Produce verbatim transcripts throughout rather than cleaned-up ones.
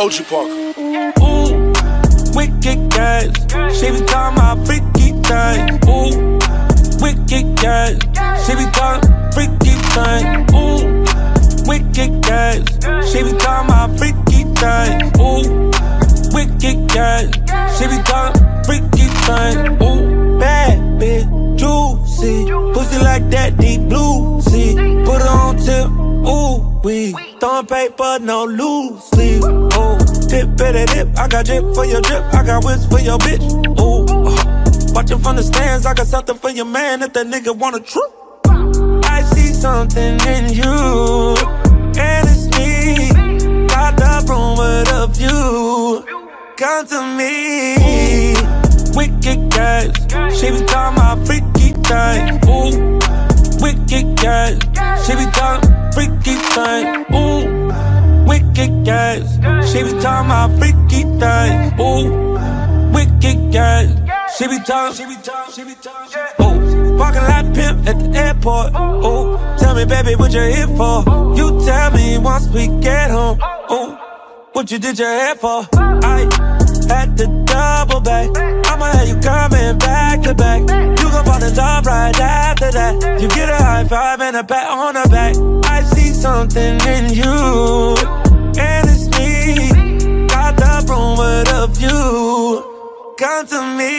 O G Parker. Ooh, wicked guys. She be down my freaky thing. Ooh, wicked guys. She be down freaky thing. Ooh, wicked guys. She be down my freaky thing. Ooh, wicked guys. She be down freaky thing. Ooh, bad bitch, juicy. Pussy like that, deep blue sea. Put her on tip. Ooh, we throwing paper, no loose sleeve. Oh, dip, better dip. I got drip for your drip. I got whips for your bitch. Ooh, uh, watching from the stands. I got something for your man if that nigga wanna trip. I see something in you, and it's me. Got the room with a view. Come to me. Wicked guys. She be down my freaky thing. Ooh, wicked guys. She be down freaky thing, ooh, wicked guys. She be talking my freaky thing, ooh, wicked guys. She be talking, ooh, walking like pimp at the airport. Ooh, tell me, baby, what you here for? You tell me once we get home. Ooh, what you did your hair for? I had to double back. I'ma have you coming back to back. You gon' fall in love right after that. You get a high five and a pat on her back. I see something in you, and it's me. Got the room with a view. Come to me.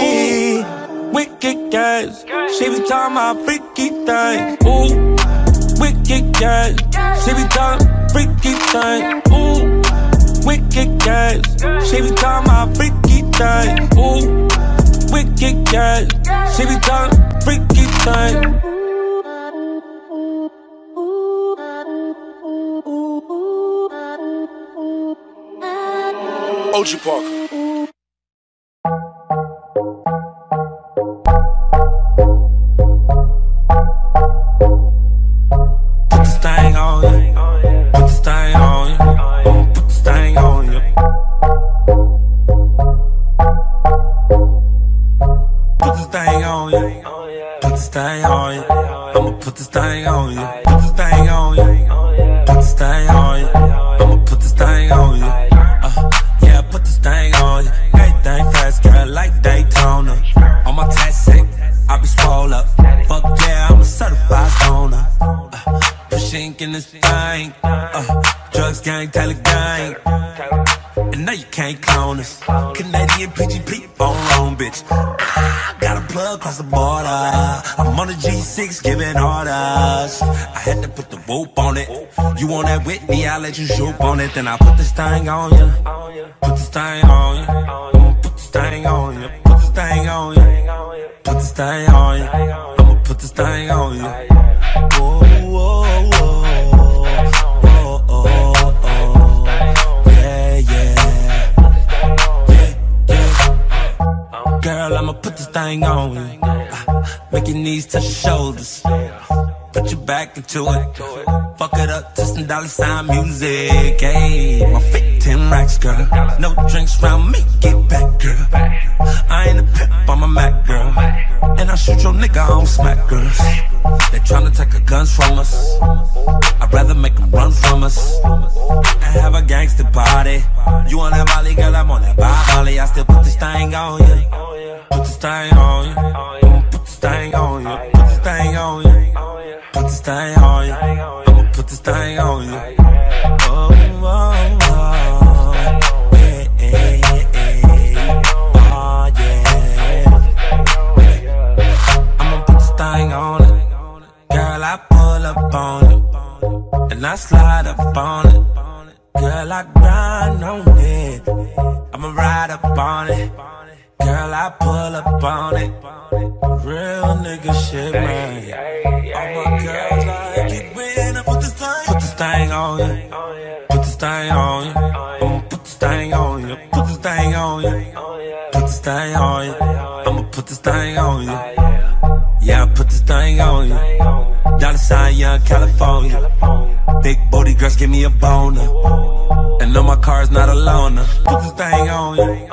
Ooh, wicked guys. She be talking my freaky thing. Ooh, wicked guys. She be talking freaky thing. Ooh, wicked guys. She be talking my freaky thing. Ooh, wicked guys. She be talking freaky thing. O G Parker. You want that with me, I'll let you shoot on it. Then I put this thing on ya. Put this thing on ya. I'ma put this thing on ya. Put this thing on ya. Put this thing on ya. I'ma put this thing on ya. Whoa, whoa, whoa. Whoa, oh, oh. Yeah, yeah. Yeah, yeah. Girl, I'ma put this thing on ya. Make your knees touch your shoulders. Put your back into it. Fuck it up to some dollar sign music. Ayy, my fit ten racks, girl. No drinks round me, get back, girl. I ain't a pimp, I'm a Mac, girl. And I shoot your nigga on smack, girl. They tryna take our guns from us. I'd rather make them run from us. And have a gangster party. You on that volley, girl, I'm on that volley. I still put this thing on you. Put this thing on you. Put this thing on you. Put this thing on you. Put this thing on you. I'ma put this thing on you. Oh, oh, oh. Yeah, yeah, yeah. Oh, yeah. I'ma put this thing on it. Girl, I pull up on it. And I slide up on it. Girl, I grind on it. I'ma ride up on it. Girl, I pull up on it. Real nigga shit, man. All my girls like it when I put this thing. Put this thing on you. Put this thing on you. I'ma put this thing on you. Put this thing on you. Put this thing on you. I'ma put this thing on you. Yeah, I put this thing on you. Dollar sign Young California. Big booty girls give me a boner. And know my car's not a loner. Put this thing on you.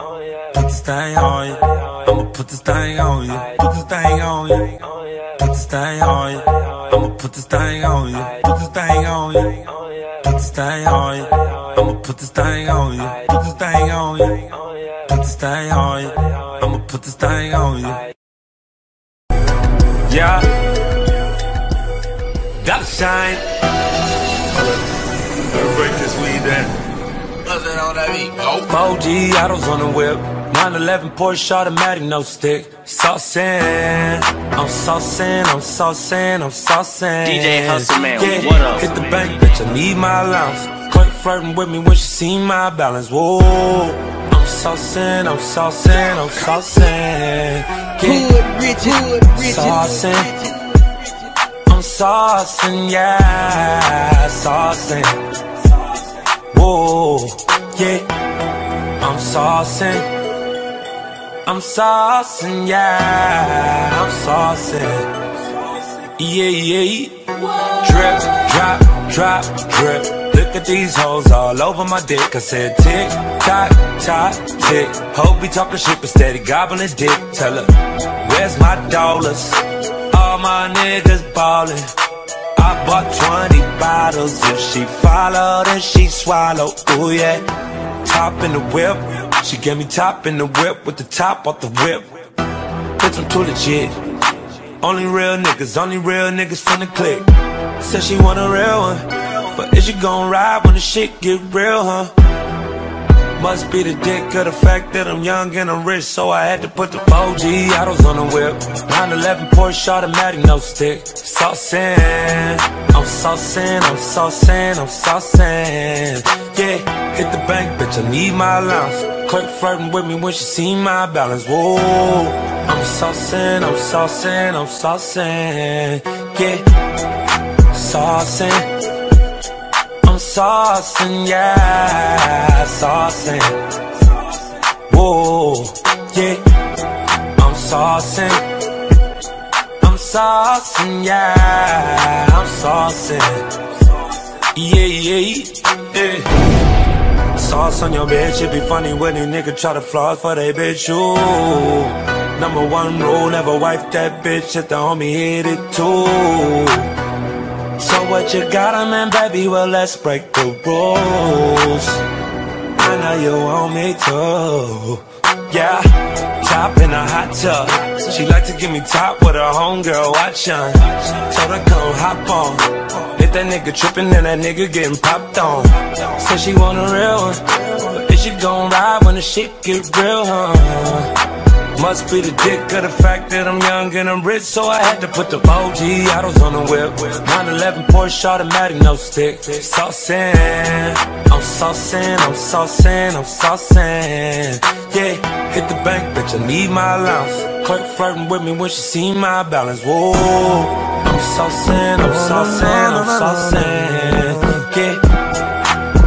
Put this thing on you. I'ma put this thing on you. Put this thing on you. Put this thing on you. I'ma put this thing on you. Put this thing on you. Put this thing on you. I'ma put this thing on you. Put this thing on you. Put this thing on you. I'ma put this thing on you. Yeah, gotta shine. Let's break this weed down. four G autos on the whip, nine eleven Porsche automatic, no stick. Saucin', I'm saucin', I'm saucin', I'm saucin'. D J Hustle Man, yeah. What up? Hit the bank, bitch, I need my allowance. Clerk flirtin' with me when she see my balance. Whoa, I'm saucin', I'm saucin', I'm saucin'. Hood rich, hood rich, saucin'. I'm saucin', yeah, saucin'. Whoa, yeah, I'm saucin', I'm saucin', yeah, I'm saucin', yeah, yeah. Drip, drop, drop, drip. Look at these hoes all over my dick. I said tick, tock, tock, tick. Hope be talking shit but steady gobbling dick. Tell her, where's my dollars? All my niggas ballin'. I bought twenty bottles. If she follow, then she swallow. Ooh, yeah. Top in the whip. She gave me top in the whip with the top off the whip. Bitch, I'm too legit. Only real niggas, only real niggas from the clique. Said she want a real one, but is she gon' ride when the shit get real, huh? Must be the dick of the fact that I'm young and I'm rich, so I had to put the four G autos on the whip. nine eleven Porsche automatic, no stick. Saucin', I'm saucin', I'm saucin', I'm saucin'. Yeah, hit the bank, bitch, I need my allowance. Clerk flirtin' with me when she see my balance. Whoa, I'm saucin', I'm saucin', I'm saucin'. Yeah, saucin'. I'm saucin', yeah, saucin'. Whoa, yeah, I'm saucin'. I'm saucin', yeah, I'm saucin'. Yeah, yeah, yeah. Sauce on your bitch, it be funny when a nigga try to floss for they bitch, ooh. Number one rule, never wife that bitch, if the homie hit it too. So what you got, I mean, baby, well, let's break the rules. I know you want me to. Yeah, top in a hot tub. She like to give me top with her homegirl watching. Told her come hop on. If that nigga trippin', then that nigga getting popped on. Said she want a real one, but is she gon' ride when the shit get real, huh? Must be the dick of the fact that I'm young and I'm rich, so I had to put the four G autos on the whip. nine eleven Porsche automatic, no stick. Saucin', I'm saucin', I'm saucin', I'm saucin'. Yeah, hit the bank, bitch, I need my allowance. Clerk flirtin' with me when she see my balance. Whoa, I'm saucin', I'm saucin', I'm saucin'. Yeah,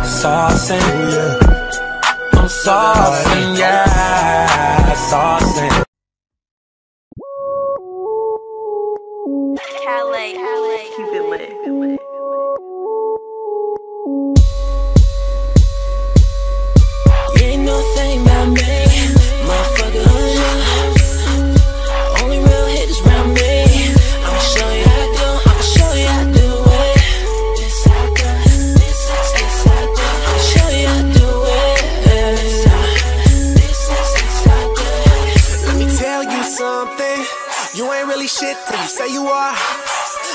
saucin'. I'm saucin', yeah, saucin'. Calais, Calais, keep it lit, keep it lit. You ain't no thing about me, motherfucker, no. Only real hitters round me. I'ma show you how I do, I'ma show you how I do it. This I do, this I do, this I do. I'ma show you how I do it. Something you ain't really shit till you say you are.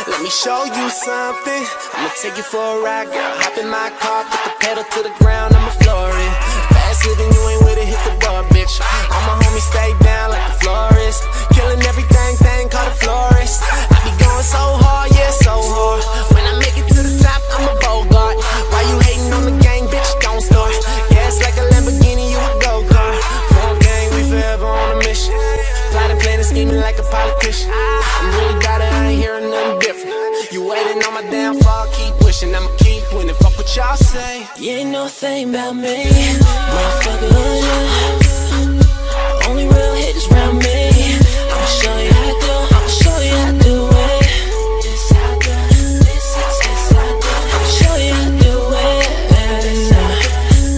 Let me show you something. I'ma take you for a ride, girl. Hop in my car, put the pedal to the ground. I'ma floor it. Faster than you ain't with it, hit the bar, bitch. All my homies stay down like the florist. Killing everything, thing called a florist. I be going so hard, yeah, so hard. When I make it to the top, I'm a Bogart. Why you hating on the gang, bitch? Don't start. Gas like a Lamborghini, you a go kart. Full gang, we forever on a mission. Plotting, planning, scheming like a politician. I really got it, I ain't hearing nothing different. You waiting on my downfall, keep wishing. I'ma keep winning, fuck what y'all say. You ain't no thing about me, motherfucker, no. Only real hitters round me. I'ma show you how I do, I'ma show you how I do it. This I do, this I do, this I do. I'ma show you how I do it.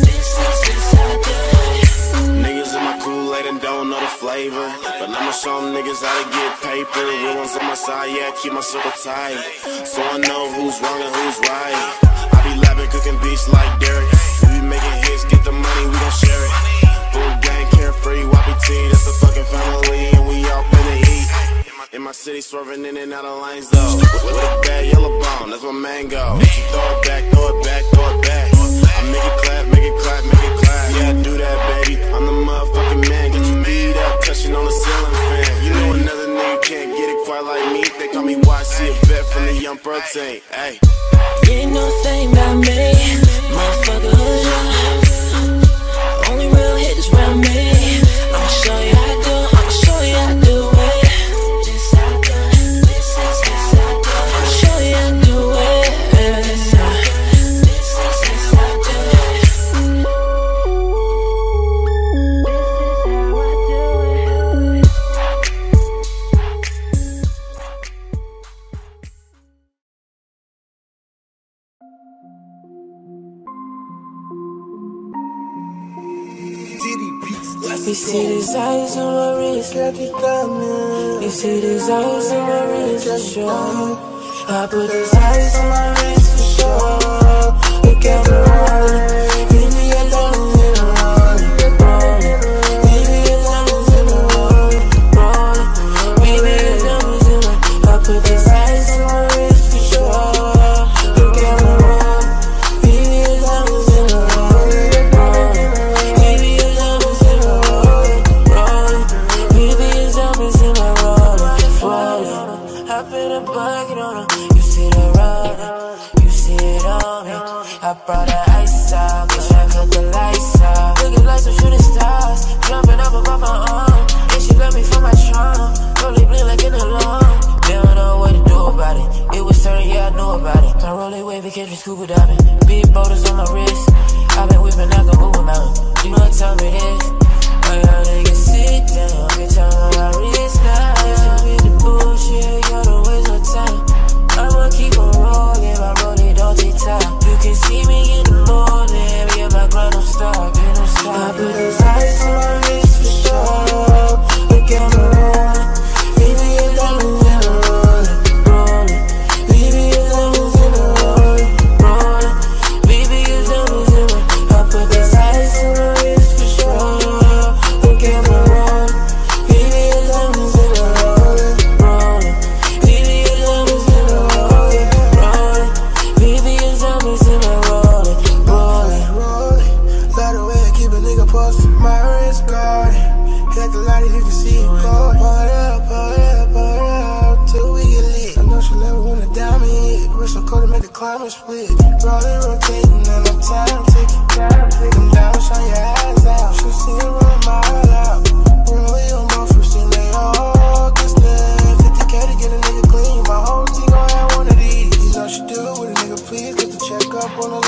This I do, this I do, this I do. Niggas in my Kool-Aid and don't know the flavor. I'ma show them niggas how to get paper. Real ones on my side, yeah, I keep my circle tight. So I know who's wrong and who's right. I be labbing, cooking beats like Derek. just making hits, get the money, we gon' share it. Full gang, carefree, Y P T, that's a fucking family, and we all finna eat. In my city, swerving in and out of lanes though. With a bad yellow bone, that's my mango. She throw it back, throw it back, throw it back. I make it clap, make it clap, make it clap. Yeah, I do that, baby. I'm the motherfucking man. Get you beat up, touching on the ceiling fan. You know another nigga can't get it quite like me. They call me Y C, a vet from the Young Pro team. Ay. You ain't no thing about me, motherfucker. Only real hits round me. I'ma show you how I do. I'ma show you how I do it. This I do. This is how I do. I'ma show you how I do it. This I do. This is how I do it. You see these eyes on my wrist like you got me. You see these eyes on my wrist for sure. I put these eyes on my wrist for sure. Look at me rolling, leave me alone in the rolling, rolling. Leave me alone in the rolling, rolling. Leave me alone in the rolling. I put these eyes on my wrist for sure. Look at me rolling, leave me alone in the rolling, rolling. Leave me alone in the rolling, rolling. Leave me alone in the rolling, rolling. Hop in a bucket on her, you see the rolling, you see it on me. I brought the ice out, cause I cut the lights out. Looking like some shooting stars, jumping up above my arm. And she grabbed me for my charm, rolling blink like an alarm. They don't know what to do about it, it was certain, yeah, I knew about it. My rolling wave, it catch me scuba diving. Big boulders on my wrist, I've been whipping like a Uber mountain. You know what time it is, I gotta niggas sit down. Get time on my wrist now, yeah. Tell me the bullshit, y'all don't waste no time. I'ma keep on rolling, my rolling don't take time. You can see me in the morning, me and my grind don't stop, you don't stop. I put these eyes on my wrist for sure. Look at me rolling, leave me alone in the rolling, rolling. Leave me alone in the rolling, rolling. Leave me alone in the rolling. I put these eyes on my wrist for sure. Look at me rolling, leave me alone in the rolling, rolling. Leave me alone in the rolling, rolling. Leave me alone in the rolling, rolling, rolling. Light away, keep a nigga posted. My wrist guarded. Hit the light, you can see it go. Part up, part up, part up, till we get lit. I know she never wanna die me. Wrist so cold to make the climate split. Rolling, rotating, and I'm time ticking. Them diamonds on your eyes out. She see it run my heart out. Roll your mouth, first thing they all get stuff. fifty K to get a nigga clean. My whole team gon' have one of these. You know she do it with a nigga, please. Get the check up on the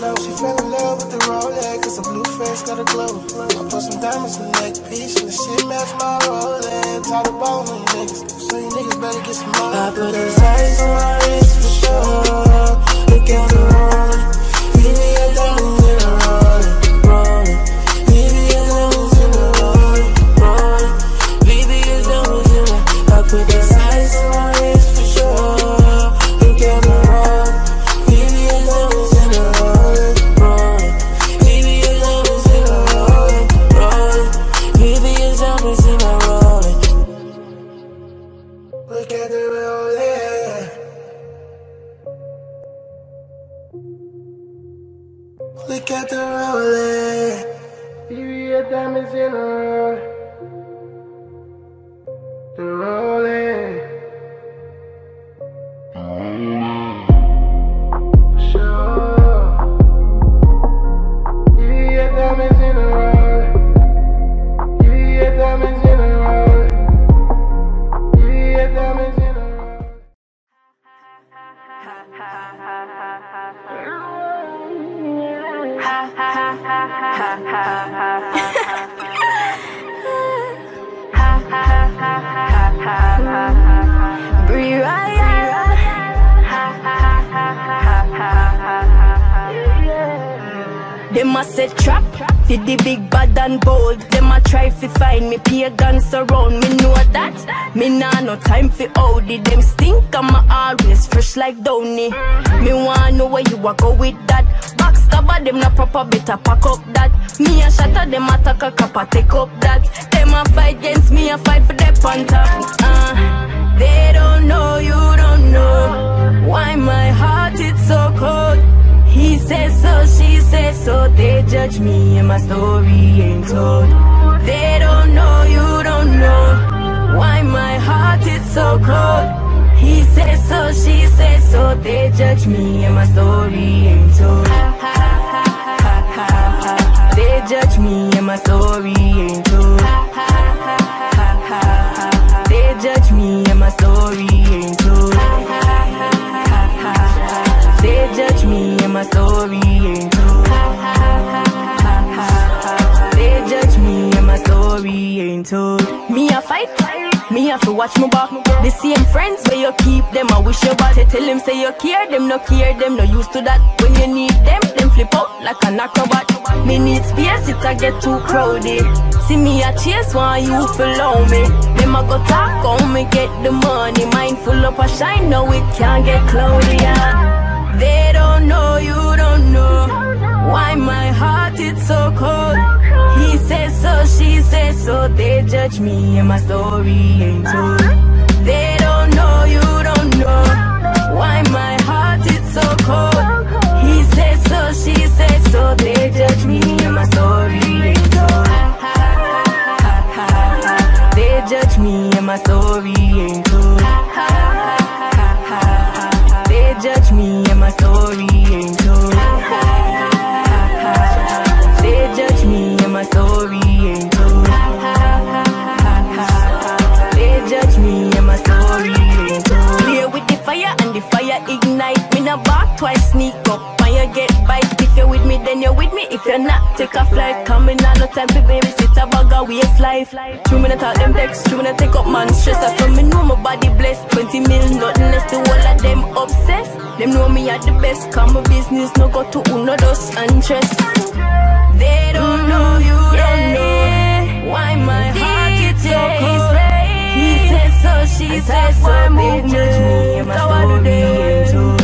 low. She fell in love with the Rolex, cause her blue face got a glow. I put some diamonds in the neck piece, and the shit match my Rolex. Tied the ball on you niggas, so you niggas better get some money. I put these eyes on my wrist for sure. Look at me rolling, leave me alone in the rolling, rolling. Leave me alone in the rolling, rolling. Leave me alone in the. I put these eyes on my wrist for sure. Look at me rolling, leave me alone in the rolling, rolling. Leave me alone in the rolling, rolling. Leave me alone in the rolling. Look at the rolling. Look at the rolling. Period diamonds in a row. The rolling. For sure. Period diamonds in a row. Period diamonds in a row. Period diamonds in a row. Them a set trap, did the big bad and bold. Them a try fi find me, peer guns around. Me know that, me nah no time fi Audi. Them stink, I'm always fresh like Downey. Me wanna know where you a go with that. Backstabber. of them no proper, better pack up that. Me a shatter them attack a kappa, take up that. Them a fight against me, a fight for their panther. Uh, they don't know, you don't know why my heart is so cold. He says so, she says so, they judge me and my story ain't told. They don't know, you don't know why my heart is so cold. He says so, she says so, they judge me and my story ain't told. They judge me and my story ain't told. They judge me and my story ain't told. They judge me and my story ain't told. They judge me and my story ain't told. Me a fight? Me have to watch my back. The same friends where you keep them, I wish you bad. Tell them say you care them, no care them, no used to that. When you need them, them flip out like an acrobat. Me need space, it I get too crowded. See me a chase, why you follow me? Them I go talk, on me get the money. Mindful of a shine, no it can't get cloudy. They don't know, you don't know why my heart is so cold. He says so, she says so, they judge me and my story ain't told. They don't know, you don't know why my heart is so cold. He says so, she says so, they judge me and my story ain't told. They judge me and my story ain't told. They judge me and my story ain't told. My story ain't told. They judge me and my story ain't told. Play with the fire and the fire ignite. Me no bark twice, sneak up and you get bite. If you're with me, then you're with me. If you're not, take a flight. Coming out no time for babysit a bugger, waste life. Two minutes out them decks, two minutes take up man stress. I feel me know my body blessed. Twenty mil, nothing less, the whole of them obsessed. Them know me at the best, cause my business no go to uno dos and stress. They don't know, you don't know why my heart is so cold. He says so, she says so, they judge me and my story ain't told.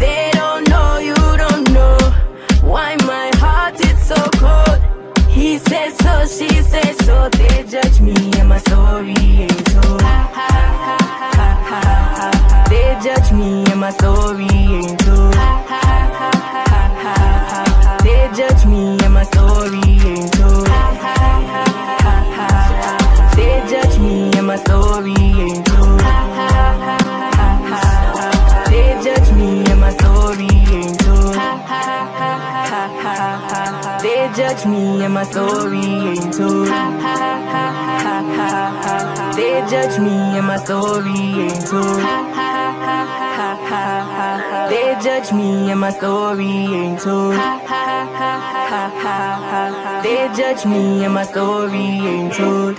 They don't know, you don't know why my heart is so cold. He says so, she says so, they judge me and my story ain't told. They judge me and my story ain't told. They judge me and my story ain't told. They judge me and my story ain't told. They judge me and my story ain't told. They judge me and my story ain't told. They judge me and my story ain't told. They judge me and my story ain't told. They judge me and my story ain't told.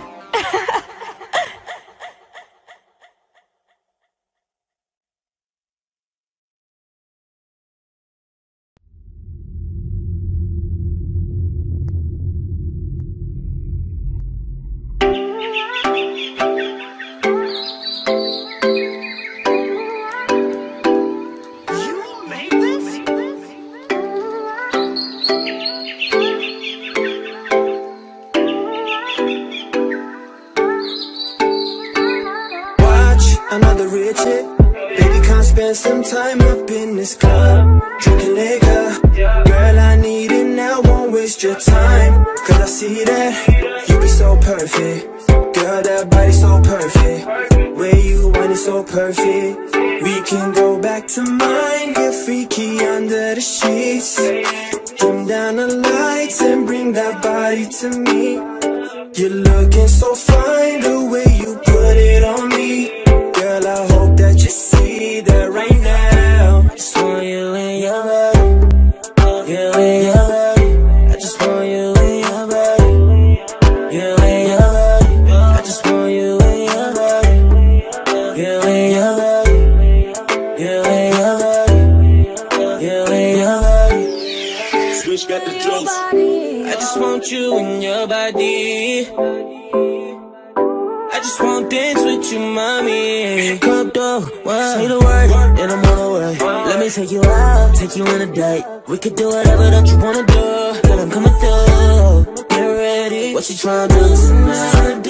I I just want to dance with you, mommy. Come through, say the word, and I'm on the way. Let me take you out, take you on a date. We could do whatever that you wanna do, girl, I'm coming through. Get ready, what you tryna do tonight?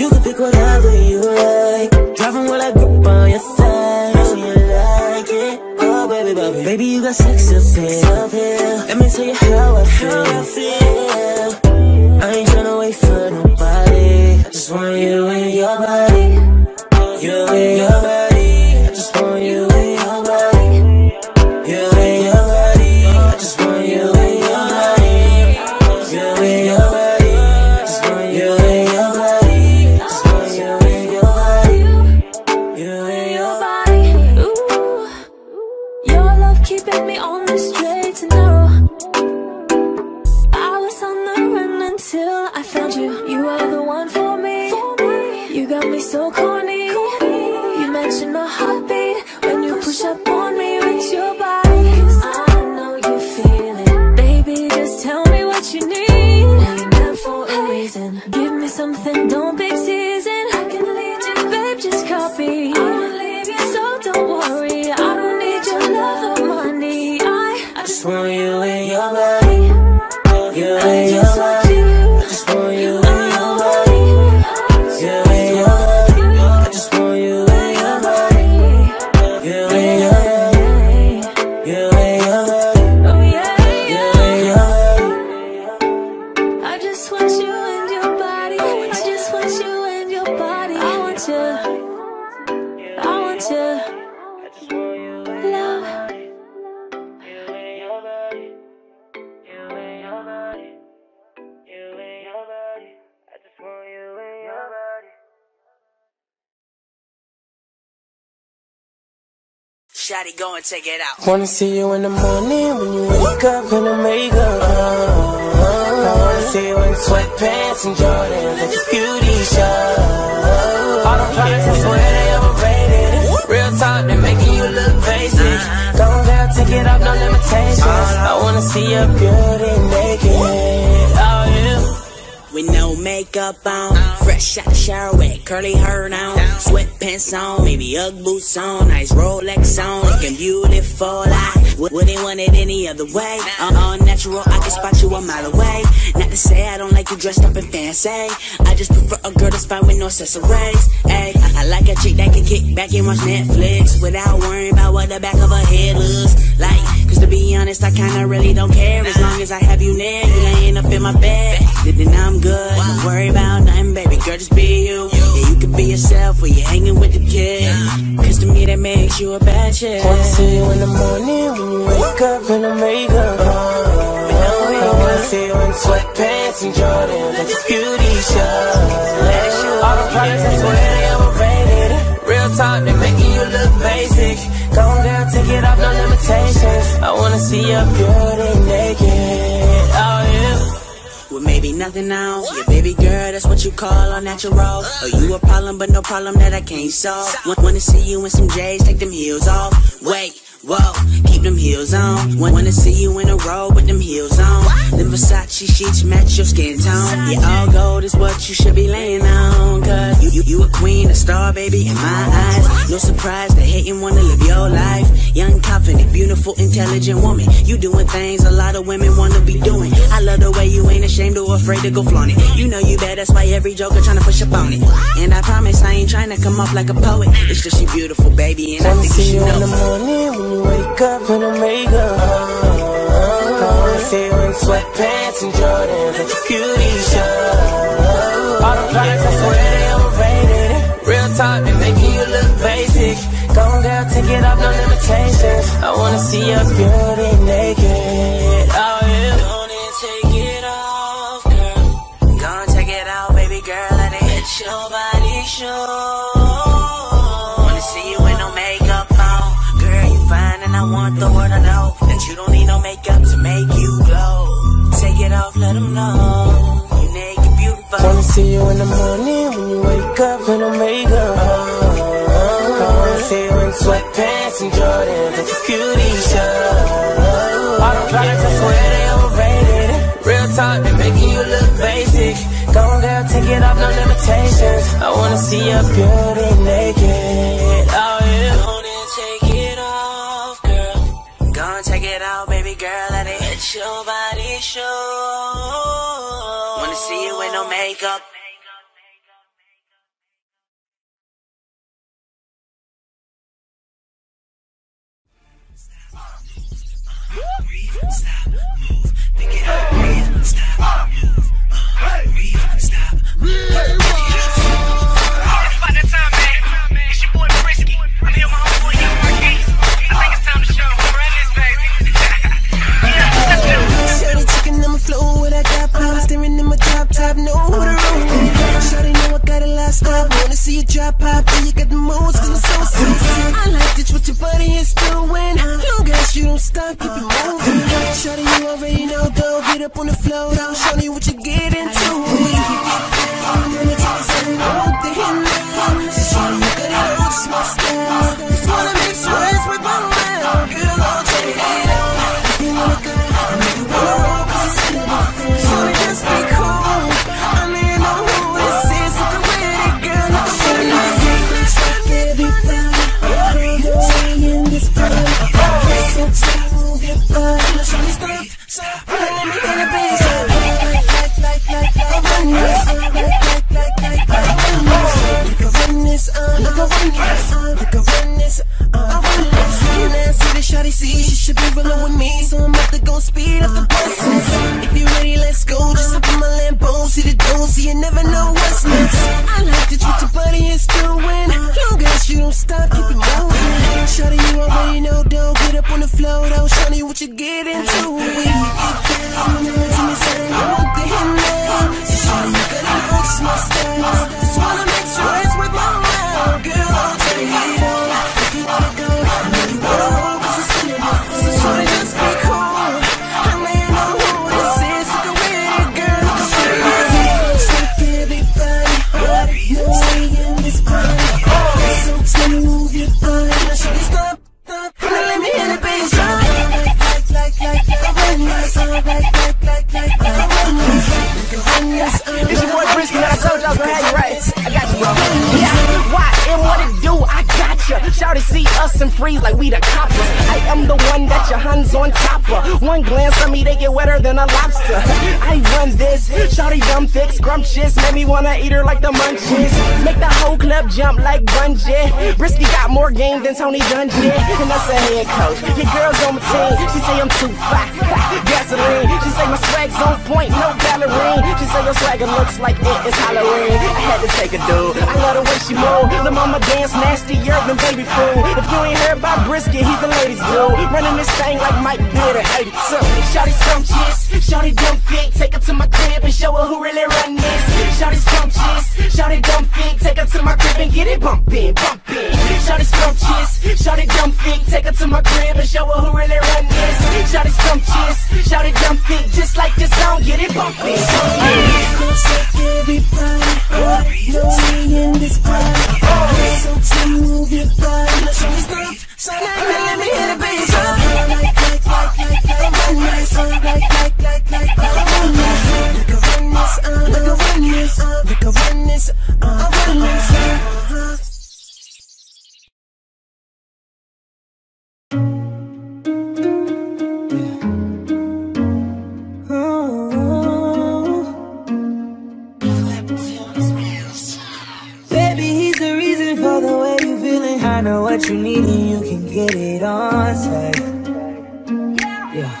You can pick whatever you like. Driving with that grip on your thigh. Oh, you like it? Oh, baby, baby, baby, you got sex appeal. Let me tell you how I feel. How I feel. I ain't tryna wait for nobody. I just want you and your body. You and your body. I just want you and your body. You and your body. I just want you and your body. You and your body. I just want you and your body. I just want you and your body. You and your body. Ooh, your love keeping me on the straight and narrow. Till I found you, you are the one for me. For me. You got me so corny. corny. You mention my heartbeat when you push up on me with your body. I know you feel it, baby. Just tell me what you need. You're meant for a reason. Give me something, don't be teasing. I can lead you, babe. Just copy. I will leave you, so don't worry. I don't need your love or money. I I just want you in your body. You in your body. Shawty, go and check it out. Wanna see you in the morning when you wake up in the makeup. I wanna see you in sweatpants and Jordans at your beauty shop. All the products, I swear they overrated. Real talk, they making you look basic. Don't have to get up, no limitations. I wanna see your beauty naked. Oh yeah, with no makeup on, fresh out the shower with curly hair down. Sweatpants on, maybe Ugg boots on, nice Rolex on, looking beautiful. I wouldn't want it any other way. Uh, all natural, I can spot you a mile away. Not to say I don't like you dressed up in fancy. I just prefer a girl that's fine with no accessories. Ay, I, I like a chick that can kick back and watch Netflix without worrying about what the back of her head looks like. Cause to be honest, I kinda really don't care as long as I have you near. You laying up in my bed, then I'm good. Don't worry about nothing, baby girl, just be you. Yeah, you can be yourself when you're hanging with the kid. Cause to me that makes you a bad chick. Wanna see you in the morning when you wake up in the makeup. Oh, I wanna see you in sweatpants and Jordans at your beauty shop. All the products, I swear they overrated. Real talk, they making you look basic. Go down, take it off, no limitations. I wanna see your beauty naked. Oh yeah, with maybe nothing on. Yeah, baby girl, that's what you call all natural. Oh, you a problem, but no problem that I can't solve. Wanna see you in some J's, take them heels off. Wait, whoa, keep them heels on. Wanna see you in a robe with them heels on. Them Versace sheets match your skin tone. Yeah, all gold is what you should be laying on. Cause you, you, you a queen, a star, baby, in my eyes. No surprise, they hatin' wanna live your life. Young, confident, beautiful, intelligent woman. You doing things a lot of women wanna be doing. I love the way you ain't ashamed or afraid to go flaunt it. You know you bad, that's why every joker tryna push up on it. And I promise I ain't tryna come off like a poet. It's just she beautiful, baby, and I think you should know. I wanna see you in the morning when you wake up in the makeup. I wanna see you in sweatpants and Jordans at your beauty shop. All the products, I swear they overrated. Real talk, they making you look basic. Go down, take it off, no limitations. I wanna see your beauty naked. Oh yeah, go and take it off. Your body show. Wanna see you with no makeup on. Girl, you fine and I want the world to know that you don't need no makeup to make you glow. Take it off, let them know you naked, beautiful. Wanna see you in the morning when you wake up in the makeup. I wanna see you in sweatpants and Jordans at your beauty shop. All the products, I swear they overrated. Real talk, they making you look basic. Go on, girl, take it off, no limitations. I wanna see see your beauty naked. Oh yeah. Gonna take it off, girl. Gonna take it out, baby girl. Let it let your body show. Wanna see you with no makeup. Breathe, stop, move, pick it up, breathe, stop, move, uh, breathe, stop, move, pick it up. Oh, it's about that time, man. It's your boy Frisky. I'm here with my homeboy Young Marquise. I think it's time to show him around this, baby. Yeah, let's go. Shawty chicken on my floor with that top pop, staring in my top top, know what I roll with. Shawty know I got a lot of stuff. Wanna see you drop pop, then you got the moves, 'cause I'm so sexy. I like this, what your body is doing. Long as you don't stop, keep it moving. Shorty, you already know though. Get up on the floor, don't show me what you get into. I'm gonna take some more than that. Shorty, you got it all, just my style. Just wanna make sweats with my round. Girl, I'll take it out. If you wanna go, I make you wanna roll 'cause it's in my face. Shorty, just be cool. I mean, I know who this is. Look at where that girl is. Shorty, you take me straight, baby, down. Girl, you're way in this place. You're so tight. Scrumptious, make me wanna eat her like the munchies. Make the whole club jump like Bungee. Brisky got more game than Tony Dungy. And that's a head coach. Your girl's on my team. She say I'm too fly, gasoline. She say my swag's on point, no ballerine. She say your swagger looks like it is Halloween. I had to take a dude. I love the way she move. The mama dance nastier than baby food. If you ain't heard about Brisky, he's the ladies' dude. Running this thing like Mike did at eighty-two. Shawty scrumptious, shawty dumb thick. Take her to my crib and show her who really run this. Shawty scrumptious, shawty dumb thick. Take her to my crib and get it bumpin', bumpin'. Shawty scrumptious, shawty dumb thick. Take her to my crib and show her who really run this. Shawty scrumptious, shawty dumb thick. Just like this song, get it bumpin'. Go check everybody, know me in this crowd. So to move your body, shawty scrump. So now let me hit it, baby. Like, like, like, like, like, run this. Like, like, like, like, run this. Like a run this, like a run this, like a run this, run this. I know what you need and you can get it on time. Yeah. Yeah.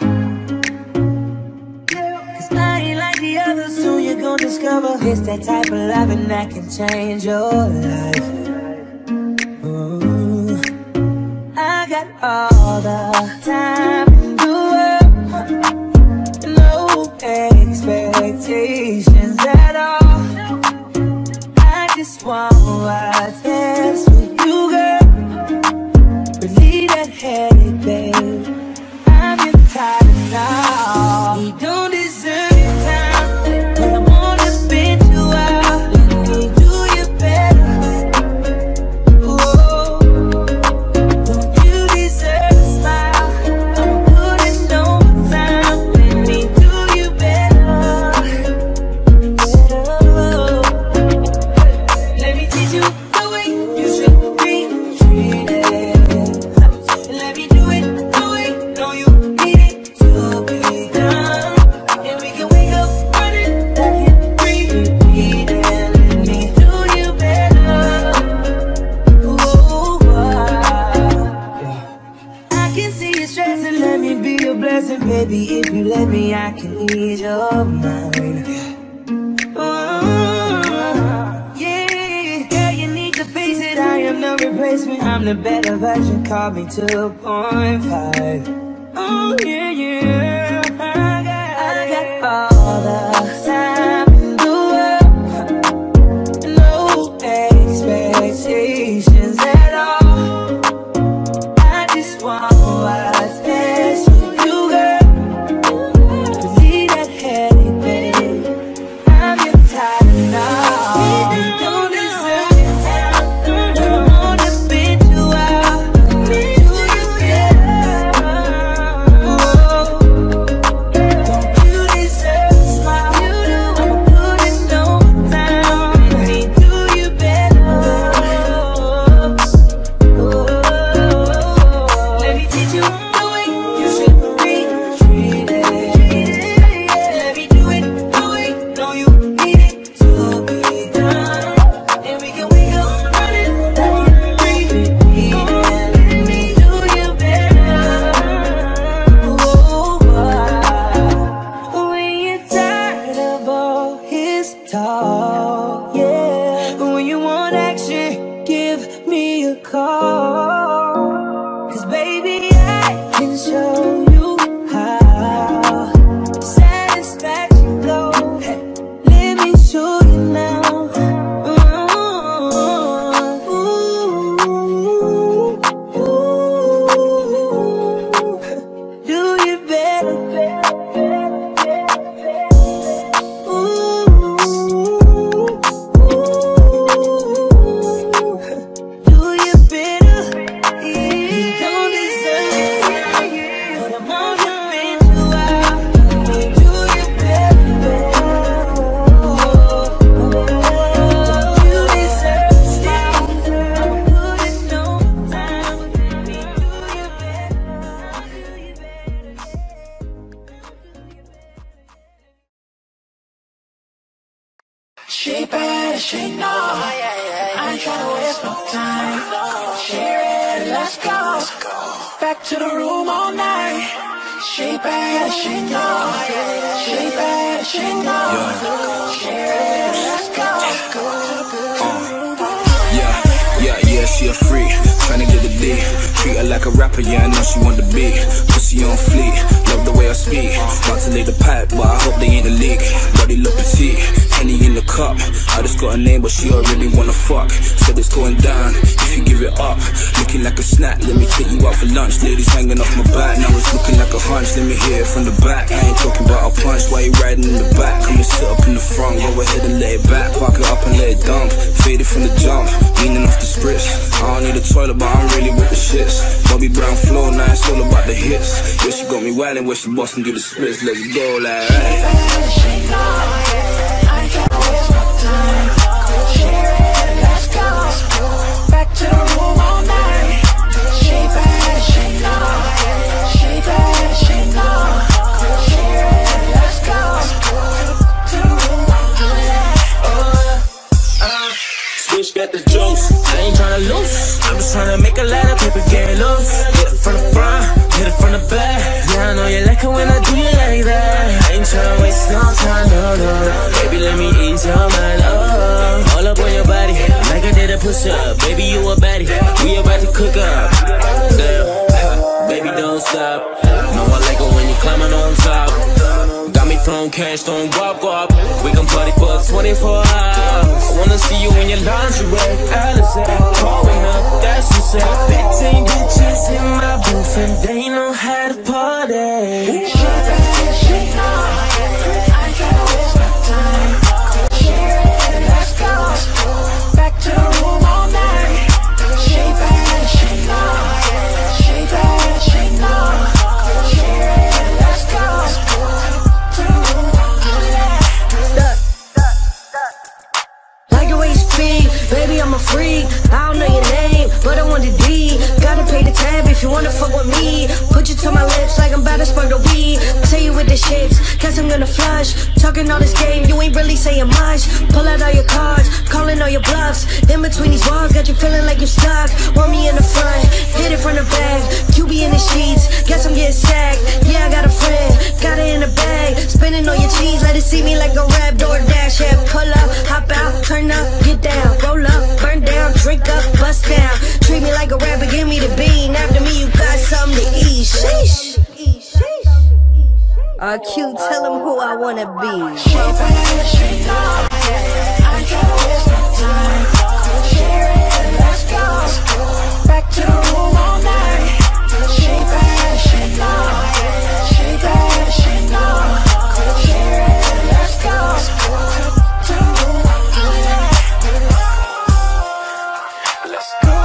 'Cause I ain't like the others, so you're gonna discover it's that type of love and that can change your life. Ooh. I got all the time in the world, no expectations at all. I just want what's best for you, girl. Headache, babe. I'm getting tired now. You don't deserve your time, but I wanna bend you out. Let me do you better. Whoa, don't you deserve Baby, if you let me, I can ease your mind. Ooh, yeah, girl, you need to face it. I am no replacement. I'm the better version. Call me two point five. Oh yeah, yeah. I got, I got all the time in the world. No expectations at all. I just want what's best. Where she bustin' through the splits, let's go like cash, don't wop wop. We gon' party for twenty-four hours. I wanna see you in your lingerie, Alice, pouring up, that's what's up. Fifteen bitches in my booth and they know how to party. She bad, she know, I ain't gotta waste my time. She ready, let's go, back to the room all night. She bad, she know, she bad, she know. Baby, I'm a freak, I don't know your name, but I want the D. Gotta pay the tab if you wanna fuck with me. Put you to my lips like I'm about to spark the weed. Tell you with the shits, guess I'm gonna flush. Talking all this game, you ain't really saying much. Pull out all your cards, calling all your bluffs. In between these walls, got you feeling like you're stuck. Want me in the front, hit hit it from the bag. Q B in the sheets, guess I'm getting sagged. Yeah, I got a friend, got it in the bag. Spinning on your cheese, let it see me like a rap. DoorDash, yeah, pull up, hop out, turn up, get down. Roll up, burn down, drink up, bust down. Treat me like a rapper, give me the bean. After me, you got something to eat, sheesh. Uh, Q, tell them who I wanna be. Straight back, straight up, I can't waste my time. Share it, let's go. Back to the room all night. Straight back, straight up, straight back, straight up. Share it, let's go. To the room all night. Let's go.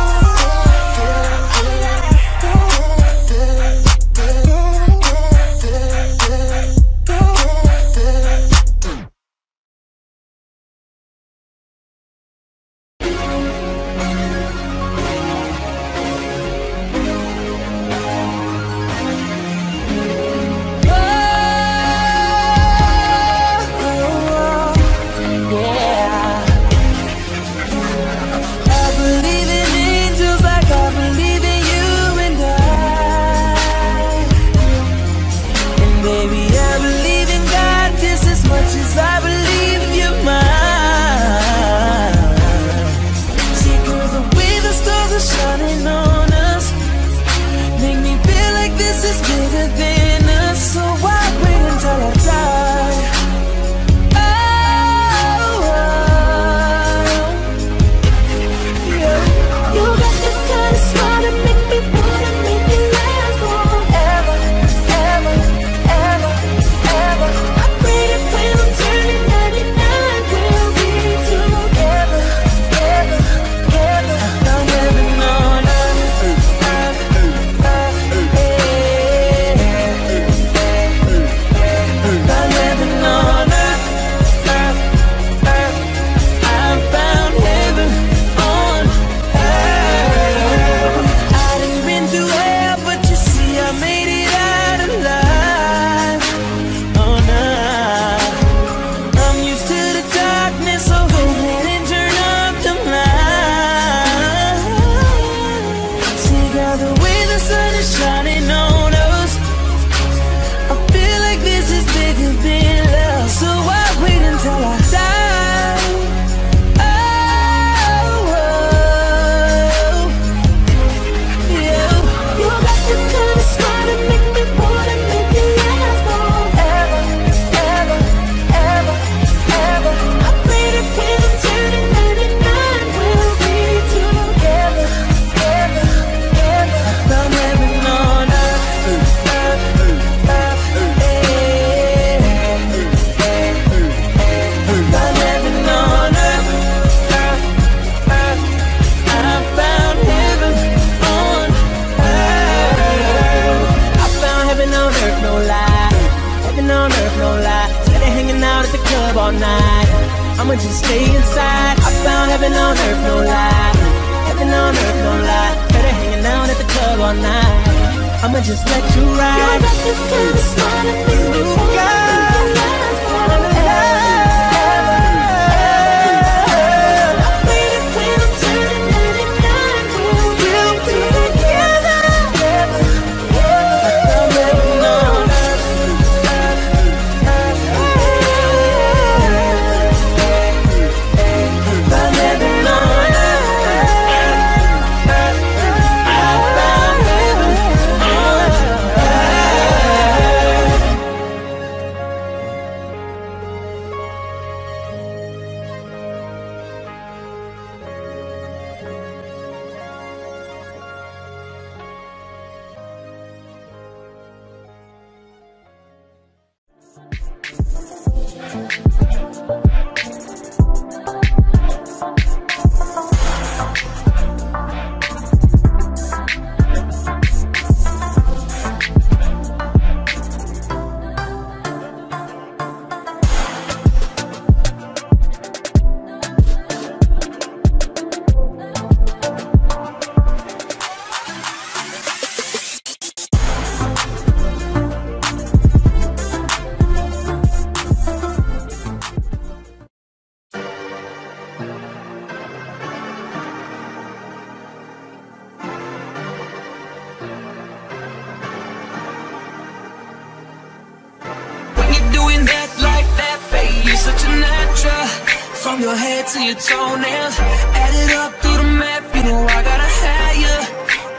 From your head to your toenails, add it up, do the math. You know I gotta have you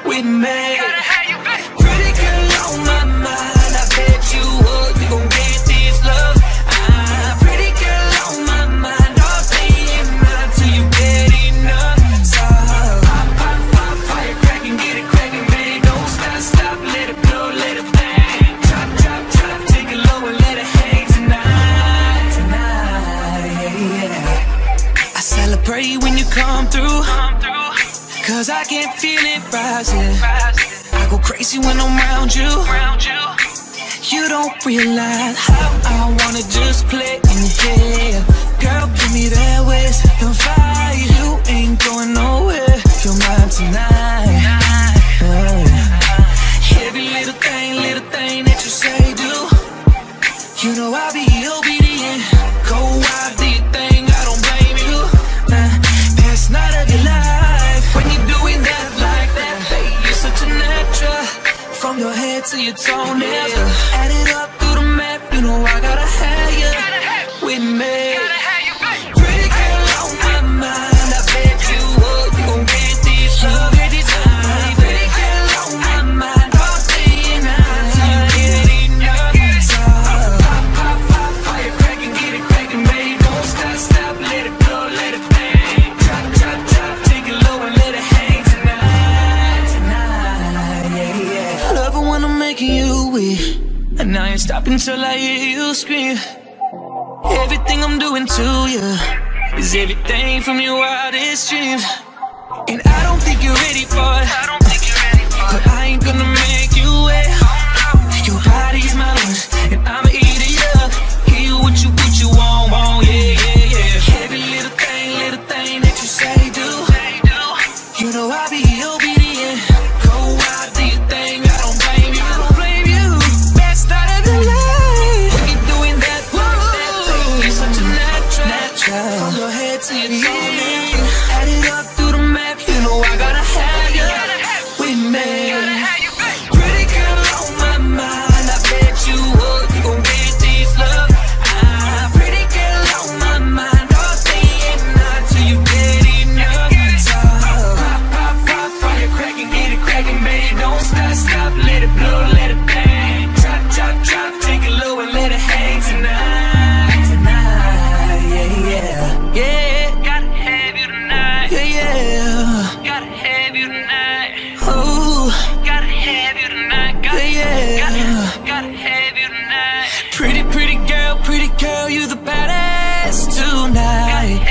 with me. Pretty girl on my mind, I bet you would. You gon' get this love. I'm pretty girl on my mind, all day and night till you get enough. So pop, pop, pop, fire crackin', get it crackin', baby. Don't stop, stop, let it blow, let it bang. Drop, drop, drop, take it low and let it hang tonight, tonight. Yeah, yeah. Celebrate when you come through, cause I can feel it rising. I go crazy when I'm around you. You don't realize how I wanna just play in your head. Girl, give me that waist, the fire. You ain't going nowhere, you're mine tonight. uh. Every little thing, little thing that you say, do, you know I'll be obedient. Go wild, do your thing, I don't blame you. Best night of your life, when you're doing that like that, babe, you're such a natural. From your head to your toenails, yeah. Add it up through the map, you know I gotta have you with me. Pretty girl on my mind, I bet you would. You gon' get this love. Pretty girl on my mind, all day and night till you get enough. So pop, pop, pop, fire crackin', get it crackin', baby. Don't stop, stop, let it blow, let it bang. Drop, drop, drop, take it low and let it hang tonight, tonight, yeah, yeah. Love it when I'm making you weak, and I ain't stopping till I hear you scream. Everything I'm doing to you is everything from your wildest dreams, and I don't think you're ready for it. I don't think you're ready for it. But I ain't gonna make you wait. Your body's my lunch, and I'ma eat it up. Hear what you what you want, want, yeah, yeah, yeah. Every little thing, little thing that you say, do, you know I be obedient. Go out, do your thing, I don't blame you. I don't blame you. Best night of the life, when you're doing that, like that, baby, you're such a natural. natural. From your head to your toenails, add it up through the map. You know I gotta have you with me. Pretty girl on my mind, I bet you would. You gon' get this love. I'm pretty girl on my mind, all day and night till you get enough. So pop, pop, pop, fire crackin', get it crackin', baby. Don't stop, stop, let it blow, let it bang. Drop, drop, drop, take it low and let it hang tonight, tonight, yeah, yeah, yeah. Girl, you the baddest tonight.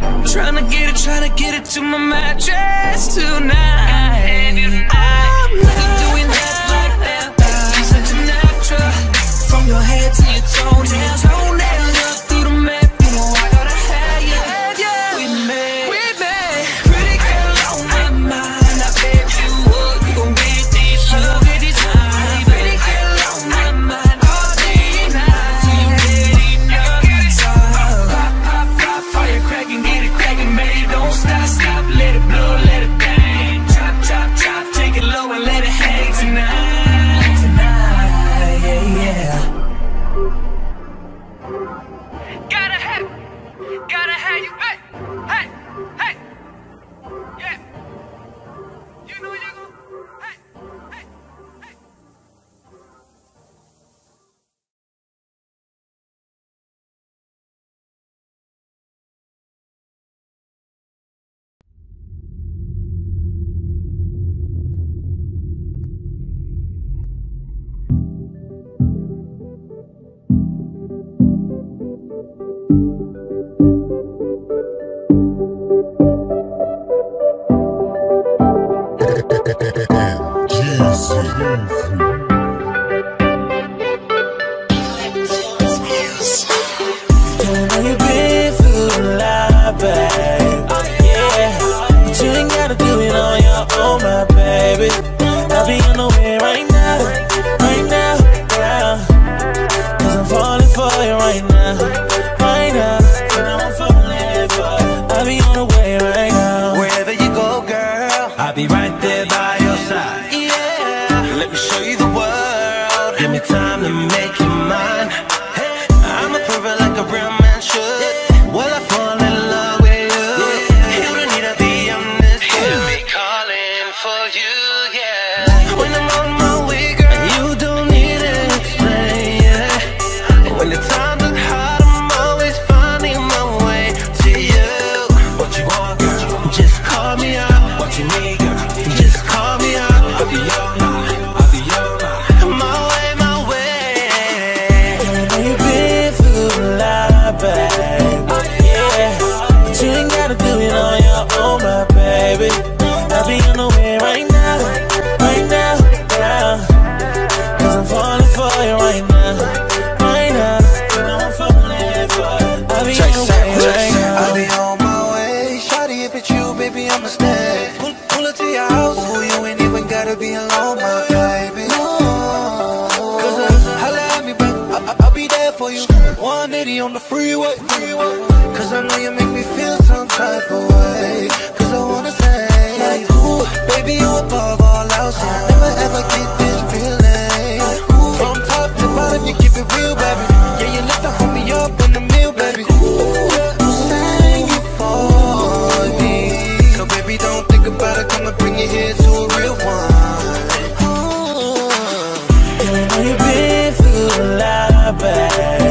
Oh, tryna get it, tryna get it to my mattress tonight. I'm doing that like that, baby. Such a natural. From your head to your toenails, add it up through the map. You know I gotta have you with me. Pretty girl on my mind, I bet you would. You gon' get this love. Pretty girl on my mind. Time to make you mine. I'ma prove it like a real man should. Well, On the freeway, cause I know you make me feel some type of way. Cause I wanna say, like, ooh, baby, you above all else. I never ever get this feeling. Ooh, from top to bottom, you keep it real, baby. Yeah, you lift the homie up in the meal, baby. Ooh, sang it for me. So, baby, don't think about it. Come and bring it here to a real one. Ooh, I know you've been through a lot, baby.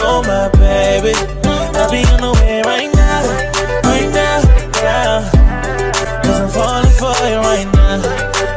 Oh my baby, I'll be on the way right now, right now, yeah. Cause I'm falling for you right now,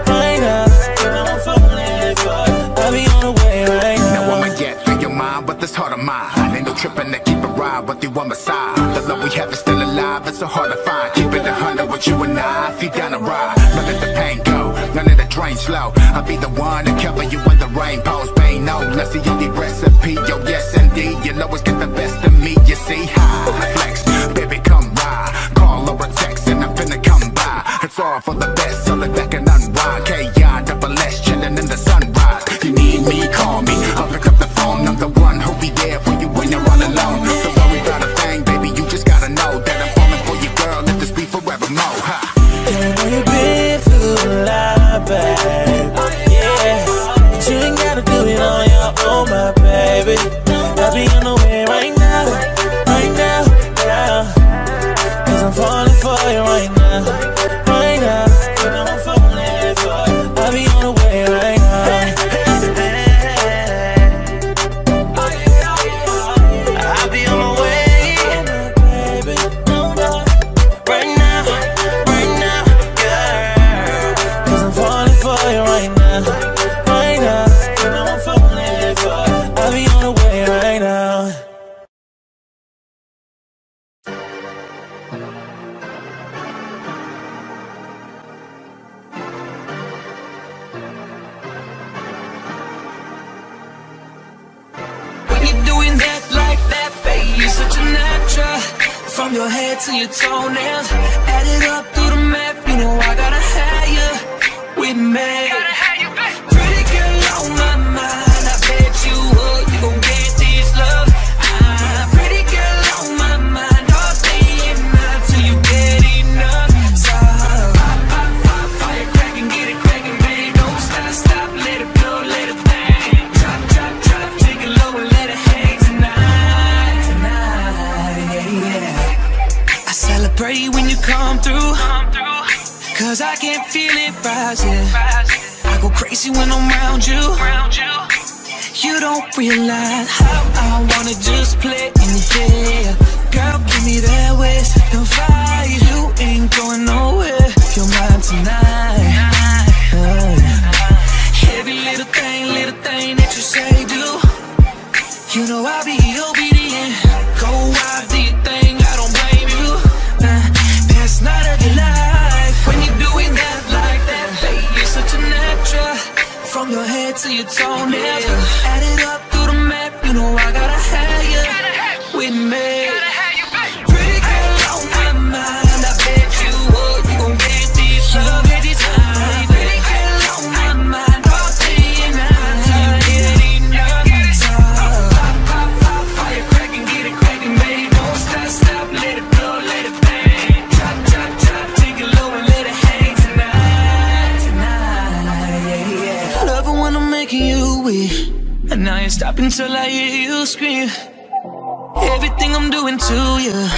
right now, and I'm falling for you. I'll be on the way right now. Now I'ma get through your mind with this heart of mine. Ain't no trippin' to keep it right with you on my side. The love we have is still alive, it's so hard to find. Keep it a hundred with you and I, if you down to ride. Don't let the pain go, none of the drain slow. I'll be the one to cover you when the rain pours. Pain no, let's see your recipe, yo, yes indeed. You always get the best of me, you see. High flex, baby, come ride. Call or a text and I'm finna come by. It's all for the best, so look back and unwind. K I double S, chillin' in the sunrise. You need me, call me, I'll pick up the phone. I'm the one who'll be there for you when you're all alone. Don't worry about a thing, baby, you just gotta know that I'm falling for you, girl, let this be forevermore, huh? And we've been through a lot, babe. Yeah, but you ain't gotta do it on your own, my baby. I'll be on the way right now, right now, yeah. Cause I'm falling for you right now, right now, and I'm falling for you. I'll be on the way right now. I'll be on my way, right now, right now, girl. Cause I'm falling for you right now. From your head to your toenails, add it up through the map. You know I gotta have you with me. Pretty girl on my mind, I bet you would. You gon' get this love. Ah, pretty girl on my mind, all day and night till you get enough. So pop, pop, pop, fire crackin', get it crackin', baby. Don't stop, stop, let it blow, let it bang. Drop, drop, drop, take it low and let it hang tonight, tonight, yeah, yeah. Pray when you come through, cause I can't feel it rising. I go crazy when I'm around you. You don't realize how I wanna just play in the air. Girl, give me that waist and fire. You ain't going nowhere, you're mine tonight. uh. Every little thing, little thing that you say, do, you know I'll be obedient. Go out, do your thing, I don't blame you. Not of your life. When you're doing that like that, babe, you're such a natural. From your head to your toenails, yeah. Add it up through the map. You know I gotta have you with me. Pretty girl on my mind, I bet you would. You gon' get this love. Pretty girl on my mind, all day and night till you get enough. Pop, pop, pop, fire crackin', get it crackin', baby. Don't stop, stop, let it blow, let it bang. You with, and now you stop until I hear you scream. Everything I'm doing to you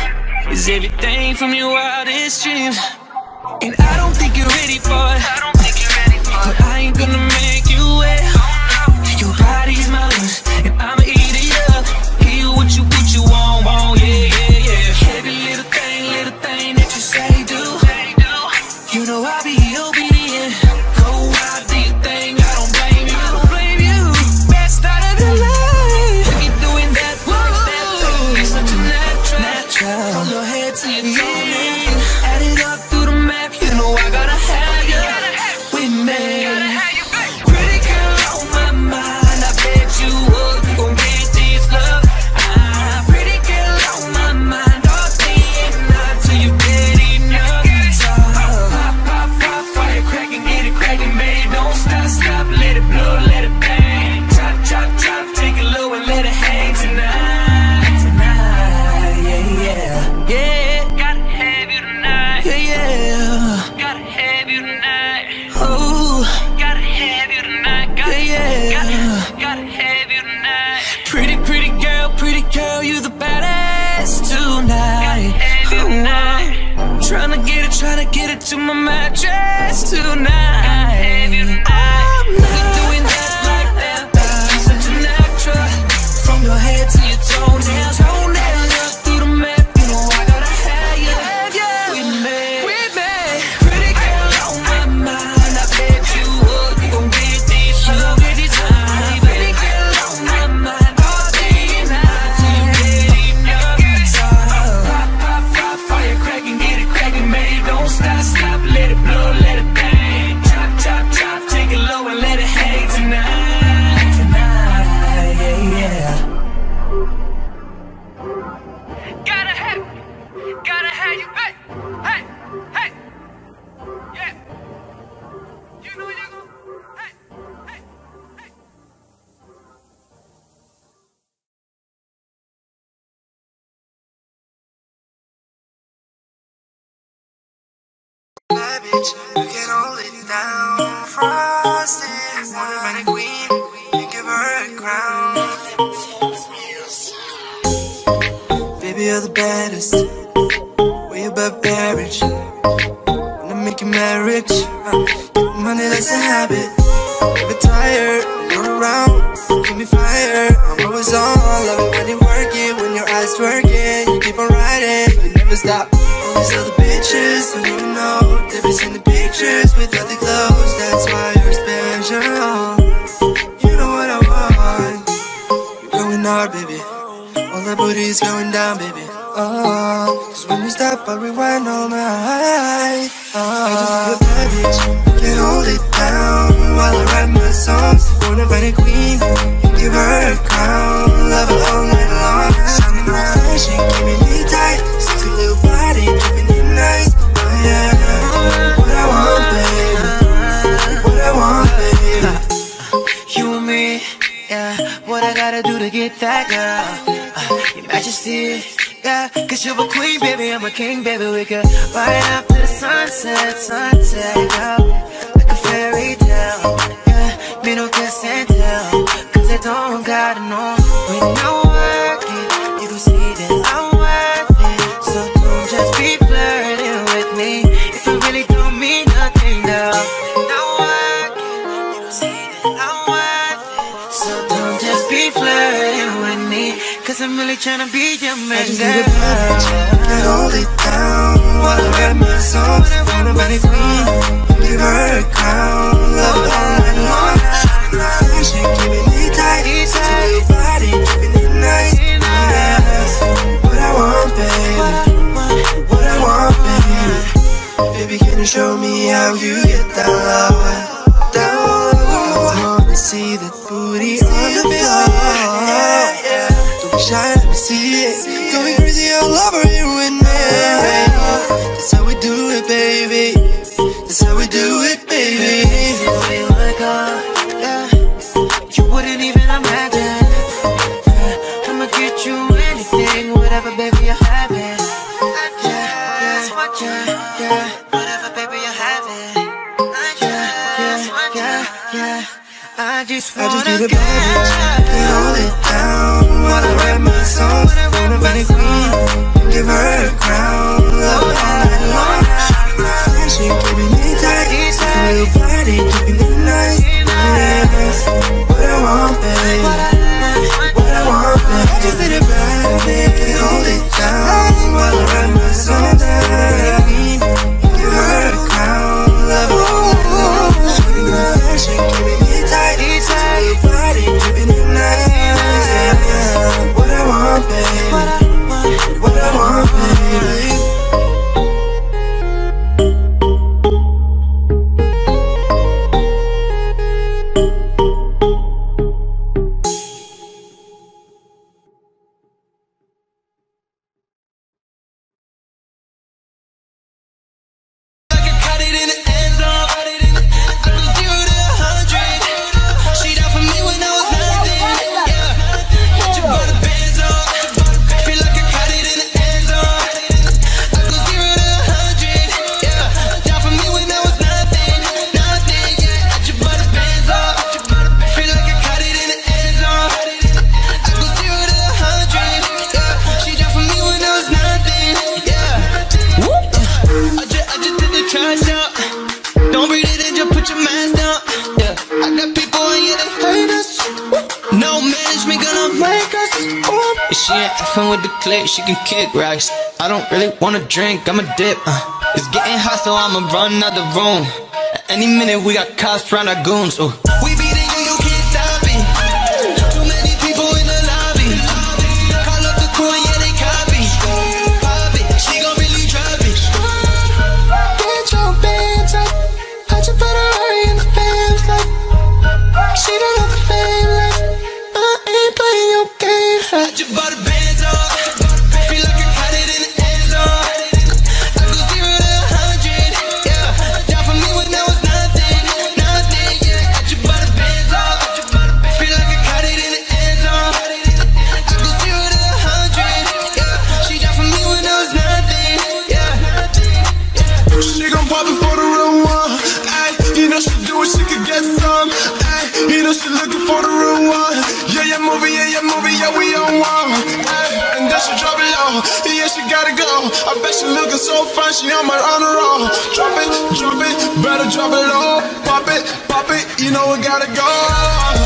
is everything from your wildest dreams. And I don't think you're ready for it. I don't think you're ready for it. But I ain't gonna make you wait. Your body's my lunch, and I'ma eat it up. Eat what you what you want, want, yeah, yeah, yeah. Every little thing, little thing that you say, do. You know I'll be obedient. Go out, do your thing, I don't blame you. I don't blame you. Best out of your life. We keep doing that, like that, like it's such a natural, natural. From your head to your toes. Tryna get it to my mattress tonight. I'm not doing that like that. You're such a natural. From your head to your toes, your toenails. Look through the map, you know I gotta have you. With me, with me. Pretty girl on my mind, I bet you would. You gon' get this love, pretty girl on my mind all day and night. Till you get enough. Pop, pop, pop, fire cracking, get it cracking, baby. Don't stop, stop, let it blow, let it bang. Chop, chop, chop, take it low and let it hang tonight. Tonight, yeah, yeah. Gotta have, gotta have you back. Hey, hey, yeah. You know you gon'. Bitch, you can hold it down, frosty. Wanna find a queen and give her a crown. Baby, you're the baddest, way above average. Wanna make you mad rich, money that's a habit. Never tired, you're around, give me fire. I'm always on, love it when you work it, when your eyes twerk it. You keep on riding, you never stop. These other bitches don't even know they've been sending pictures without the clothes. That's why you're special. You know what I want. You're going hard, baby. All that booty's going down, baby. Oh, cause when you stop, I rewind all night. Oh, I just feel bad, bitch. You can hold it down while I write my songs. Wanna find a queen, give her a crown. Love her all night long. Shining my fashion, keep me knee tight. Sexy little body, keeping it nice. Oh yeah, what I want, baby. What I want, baby. You and me, yeah. What I gotta do to get that girl? Uh, your Majesty, yeah. Cause you're a queen, baby, I'm a king, baby. We could ride after the sunset, sunset, yeah. Like a fairy tale, yeah. Me no kiss and tell, cause I don't gotta know. When you work it, you can see that I'm worth it. So don't just be flirting with me if you really don't mean nothing, girl. When I work it, you can see that I'm worth it. So don't just be flirting with me, cause I'm really tryna be your man, girl. I hold it down while I write my songs. Find a body queen, give her a crown. Love it all night long. Fashion, keeping it tight. It's a little body, keeping it nice. Yeah, what I want, baby. What I want, baby. Baby, can you show me how you get that love? That love. I wanna see that booty on the floor. Yeah, yeah. Shine, let me see it. Going crazy all over here with me. That's how we do it, baby. That's how we do it, baby. Baby, like God, yeah. You wouldn't even imagine. Yeah. I'ma get you anything, whatever, baby, you're having. Yeah, yeah, yeah, yeah. Whatever, baby, you're having. Yeah, yeah, yeah, yeah. I just wanna I just need a baby. Hold it down. While I write my songs, wanna find a queen, give her a crown. Love her all night long. Fashion, mask up. Don't breathe it in, just put your mask up. Yeah, I got people in here that hate us. Woo. No management gonna make us. Ooh. If she ain't effing with the click, she can kick rocks. I don't really wanna drink, I'ma dip. Uh. It's getting hot, so I'ma run out the room. At any minute, we got cops round our goons. Ooh. We be the you bought a Benz, feel like you caught it in the end zone. I go zero to a hundred, yeah. Down for me when I was nothing, nothing, yeah. You bought a Benz, feel like you caught it in the end zone. I go zero to a hundred, yeah. She down for me when I was nothing, yeah. She gon' pop it for the real one. Ay, you know she do it, she could get some. Ay, you know she looking for the real one. Yeah, yeah, movie, yeah, yeah, movie, yeah, we on one. Ay, and that's she drop it low. Yeah, she gotta go. I bet she looking so fine, she on my honor roll. Drop it, drop it, better drop it low. Pop it, pop it, you know we gotta go.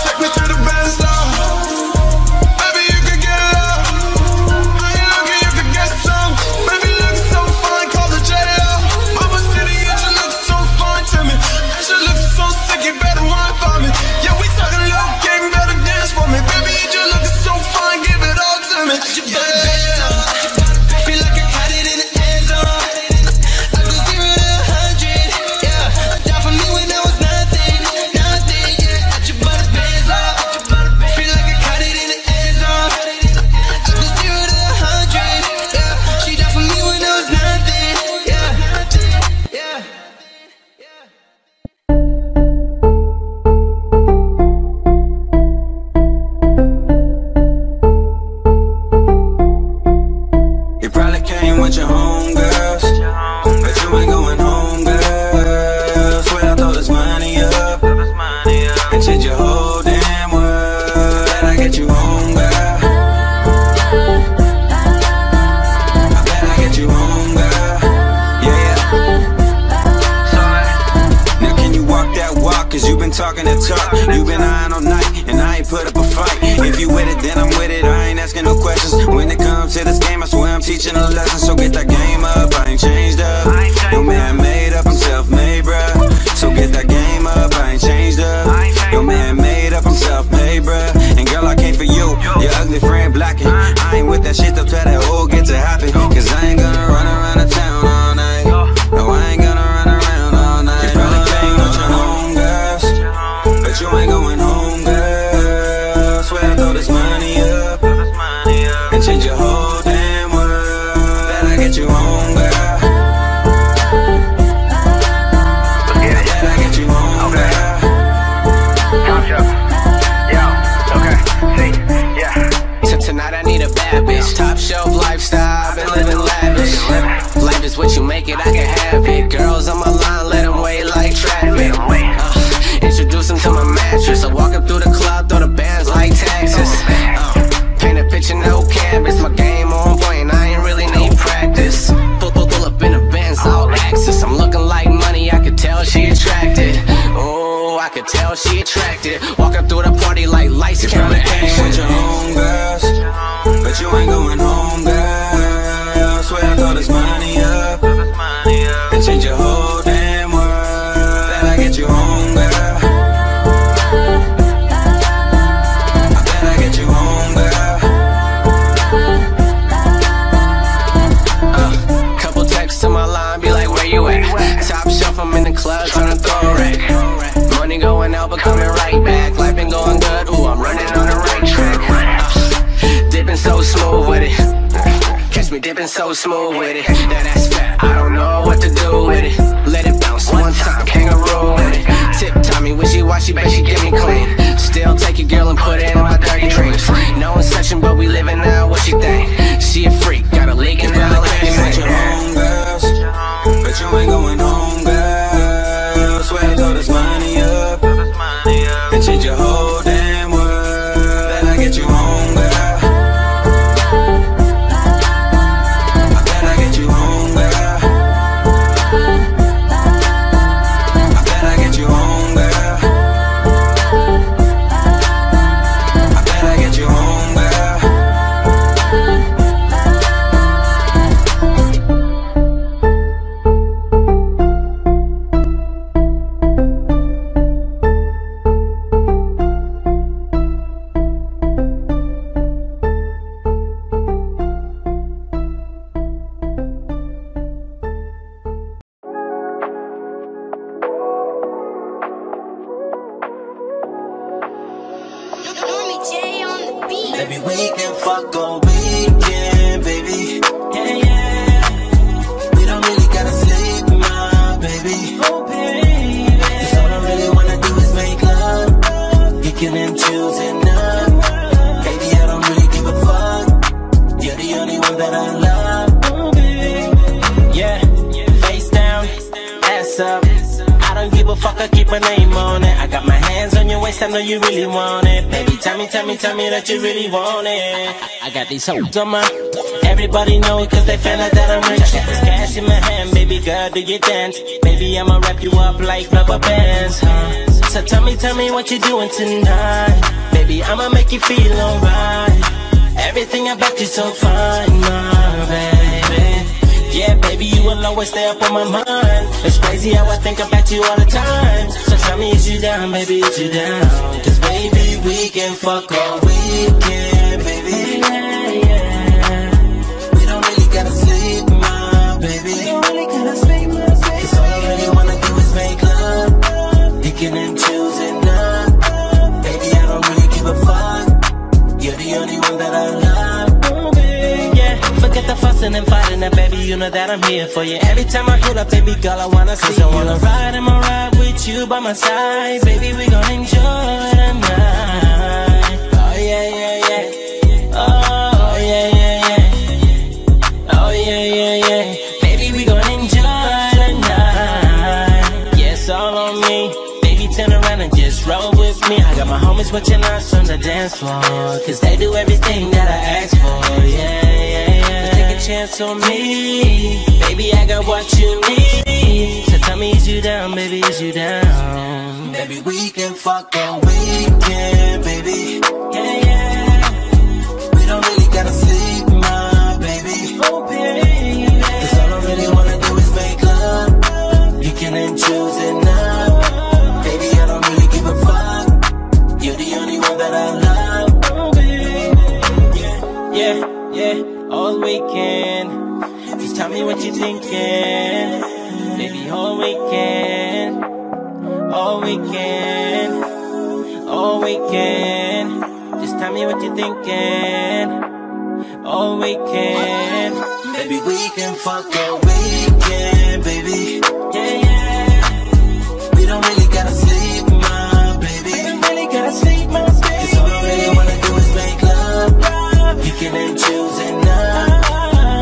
Take me through the Benz though. Baby, you can get low. I ain't looking, you can get some. Baby, look so fine, call the J L. Mama City, and she looks so fine to me. And she looks so sick, you better wine for me. Yeah, we talking low game, better dance for me. Baby, you just looking so fine, give it all to me. Yeah. So smooth with it, now that's fat. I don't know what to do with it. Let it bounce one time, kangaroo with it. Tip Tommy, wishy-washy, bet she get me clean. Still take your girl and put it in my dirty dreams. No inception, but we living now, what she think? She a freak, got a leak in her lane. But you home, girls, but you ain't going home, girl. Swear I throw this money up and change your whole damn world. Then I get you home, girl. Maybe we can fuck all weekend, baby. Yeah, yeah. We don't really gotta sleep, my baby. Oh, baby. Cause all I really wanna do is make love, picking and choosing up. Baby, I don't really give a fuck. You're the only one that I love. Oh, baby. Yeah, face down, ass up. I don't give a fuck, I keep my name on it. I got my hands on your waist, I know you really want it. Baby, tell me, tell me, tell me that you really want it. I got these hoes on my, everybody know it cause they found out that I'm rich. I got this cash in my hand, baby girl, do you dance? Baby, I'ma wrap you up like rubber bands, huh? So tell me, tell me what you doing tonight. Baby, I'ma make you feel alright. Everything about you so fine, my baby. Yeah, baby, you will always stay up on my mind. It's crazy how I think about you all the time. So tell me, is you down, baby, is you down? Cause baby, we can fuck all weekend, baby. Yeah, yeah. We don't really gotta sleep, my baby. We don't really gotta sleep, my baby. Cause all I really wanna do is make love, picking and choosing up. Baby, I don't really give a fuck. You're the only one that I love. Forget the fussing and fighting, and baby, you know that I'm here for you. Every time I hit up, baby girl, I wanna see you. I wanna ride, I'ma ride with you by my side. Baby, we gon' enjoy the night. Oh yeah, yeah, yeah. Oh yeah, yeah, yeah. Oh yeah, yeah, yeah. Baby, we gon' enjoy the night. Yes, all on me. Baby, turn around and just roll with me. I got my homies watching us on the dance floor, cause they do everything that I ask for, yeah. Chance on me, baby, I got what you need. So tell me, is you down, baby, is you down? Baby, we can fuck all weekend, baby. Yeah, yeah. We don't really gotta sleep, my baby. Oh, baby. Cause all I really wanna do is make love, picking and choosing up. Baby, I don't really give a fuck. You're the only one that I love. Oh, baby. Yeah, yeah. Yeah, all weekend. Just tell me what you're thinking. Baby, all weekend. All weekend. All weekend. Just tell me what you're thinking. All weekend. Baby, we can fuck all weekend, baby. Yeah, yeah. We don't really gotta sleep, my baby. We don't really gotta sleep, my baby. Cause all I really wanna do is make love, picking and choosing up.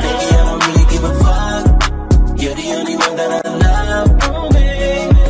Baby, I don't really give a fuck. You're the only one that I love. Oh, baby.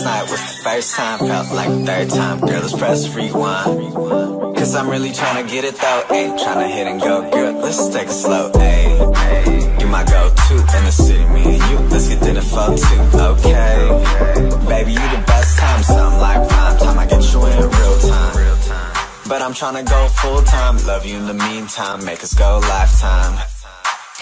last night was the first time, felt like third time. Girl, let's press rewind, cause I'm really tryna get it though, ayy. Tryna hit and go, girl, let's take it slow, ayy. You my go-to in the city, me and you, let's get dinner for two, okay. Baby, you the best time, something like prime time, I get you in real time. But I'm tryna go full-time, love you in the meantime, make us go lifetime.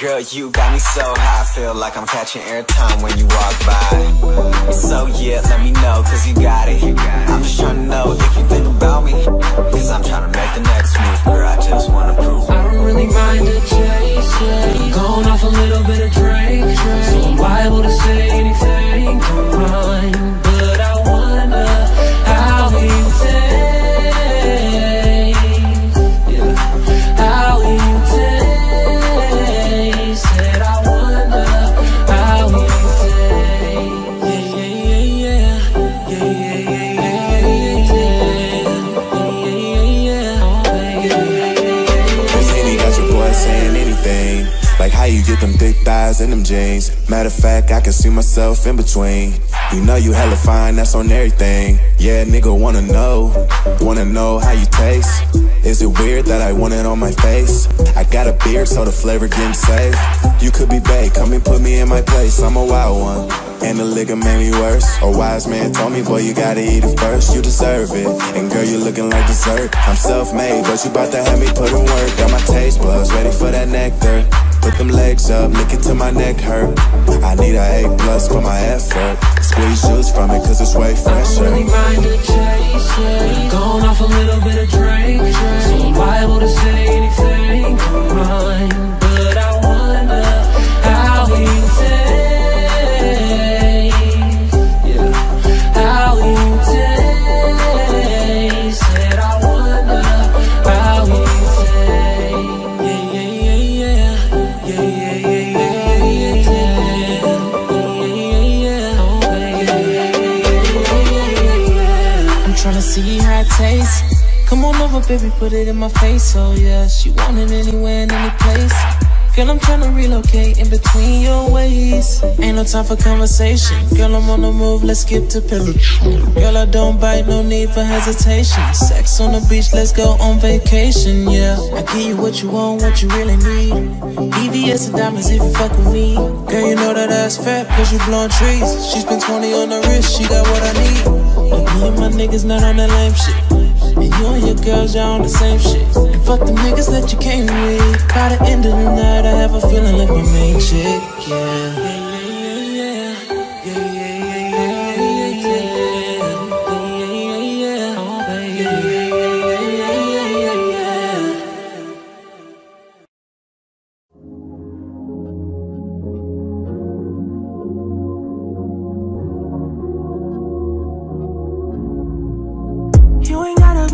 Girl, you got me so high, feel like I'm catching airtime when you walk by. So yeah, let me know, cause you got it. I'm just tryna know if you think about me, cause I'm tryna make the next move, girl, I just wanna prove. I don't really mind the chase, yeah. Going off a little bit of drink, drink. So I'm liable to say anything, come on. But I wonder how he tastes, yeah. How he tastes. Like how you get them thick thighs and them jeans. Matter of fact, I can see myself in between. You know you hella fine, that's on everything. Yeah, nigga wanna know, wanna know how you taste. Is it weird that I want it on my face? I got a beard, so the flavor getting safe. You could be bae, come and put me in my place. I'm a wild one, and the liquor made me worse. A wise man told me, boy, you gotta eat it first. You deserve it, and girl, you looking like dessert. I'm self-made, but you bout to have me put in work. Got my taste buds ready for that nectar. Put them legs up, lick it till my neck hurt. I need an A plus for my effort. Squeeze juice from it, cause it's way fresher. I don't really mind the chase, yeah. Going off a little bit of drink, drink. So I'm liable to say anything, come on. But I wonder how he tastes. See how it tastes. Come on over, baby, put it in my face. Oh yeah, she want it anywhere and any place. Girl, I'm tryna relocate in between your ways. Ain't no time for conversation. Girl, I'm on the move, let's get to penetration. Girl, I don't bite, no need for hesitation. Sex on the beach, let's go on vacation, yeah. I give you what you want, what you really need. E V S and diamonds if you fuck with me. Girl, you know that ass fat, cause you blowin' trees. She spent twenty on the wrist, she got what I need. But me and my niggas not on that lame shit. And you and your girls, y'all on the same shit. And fuck the niggas that you came with. By the end of the night, I have a feeling like my main chick, yeah. You ain't gotta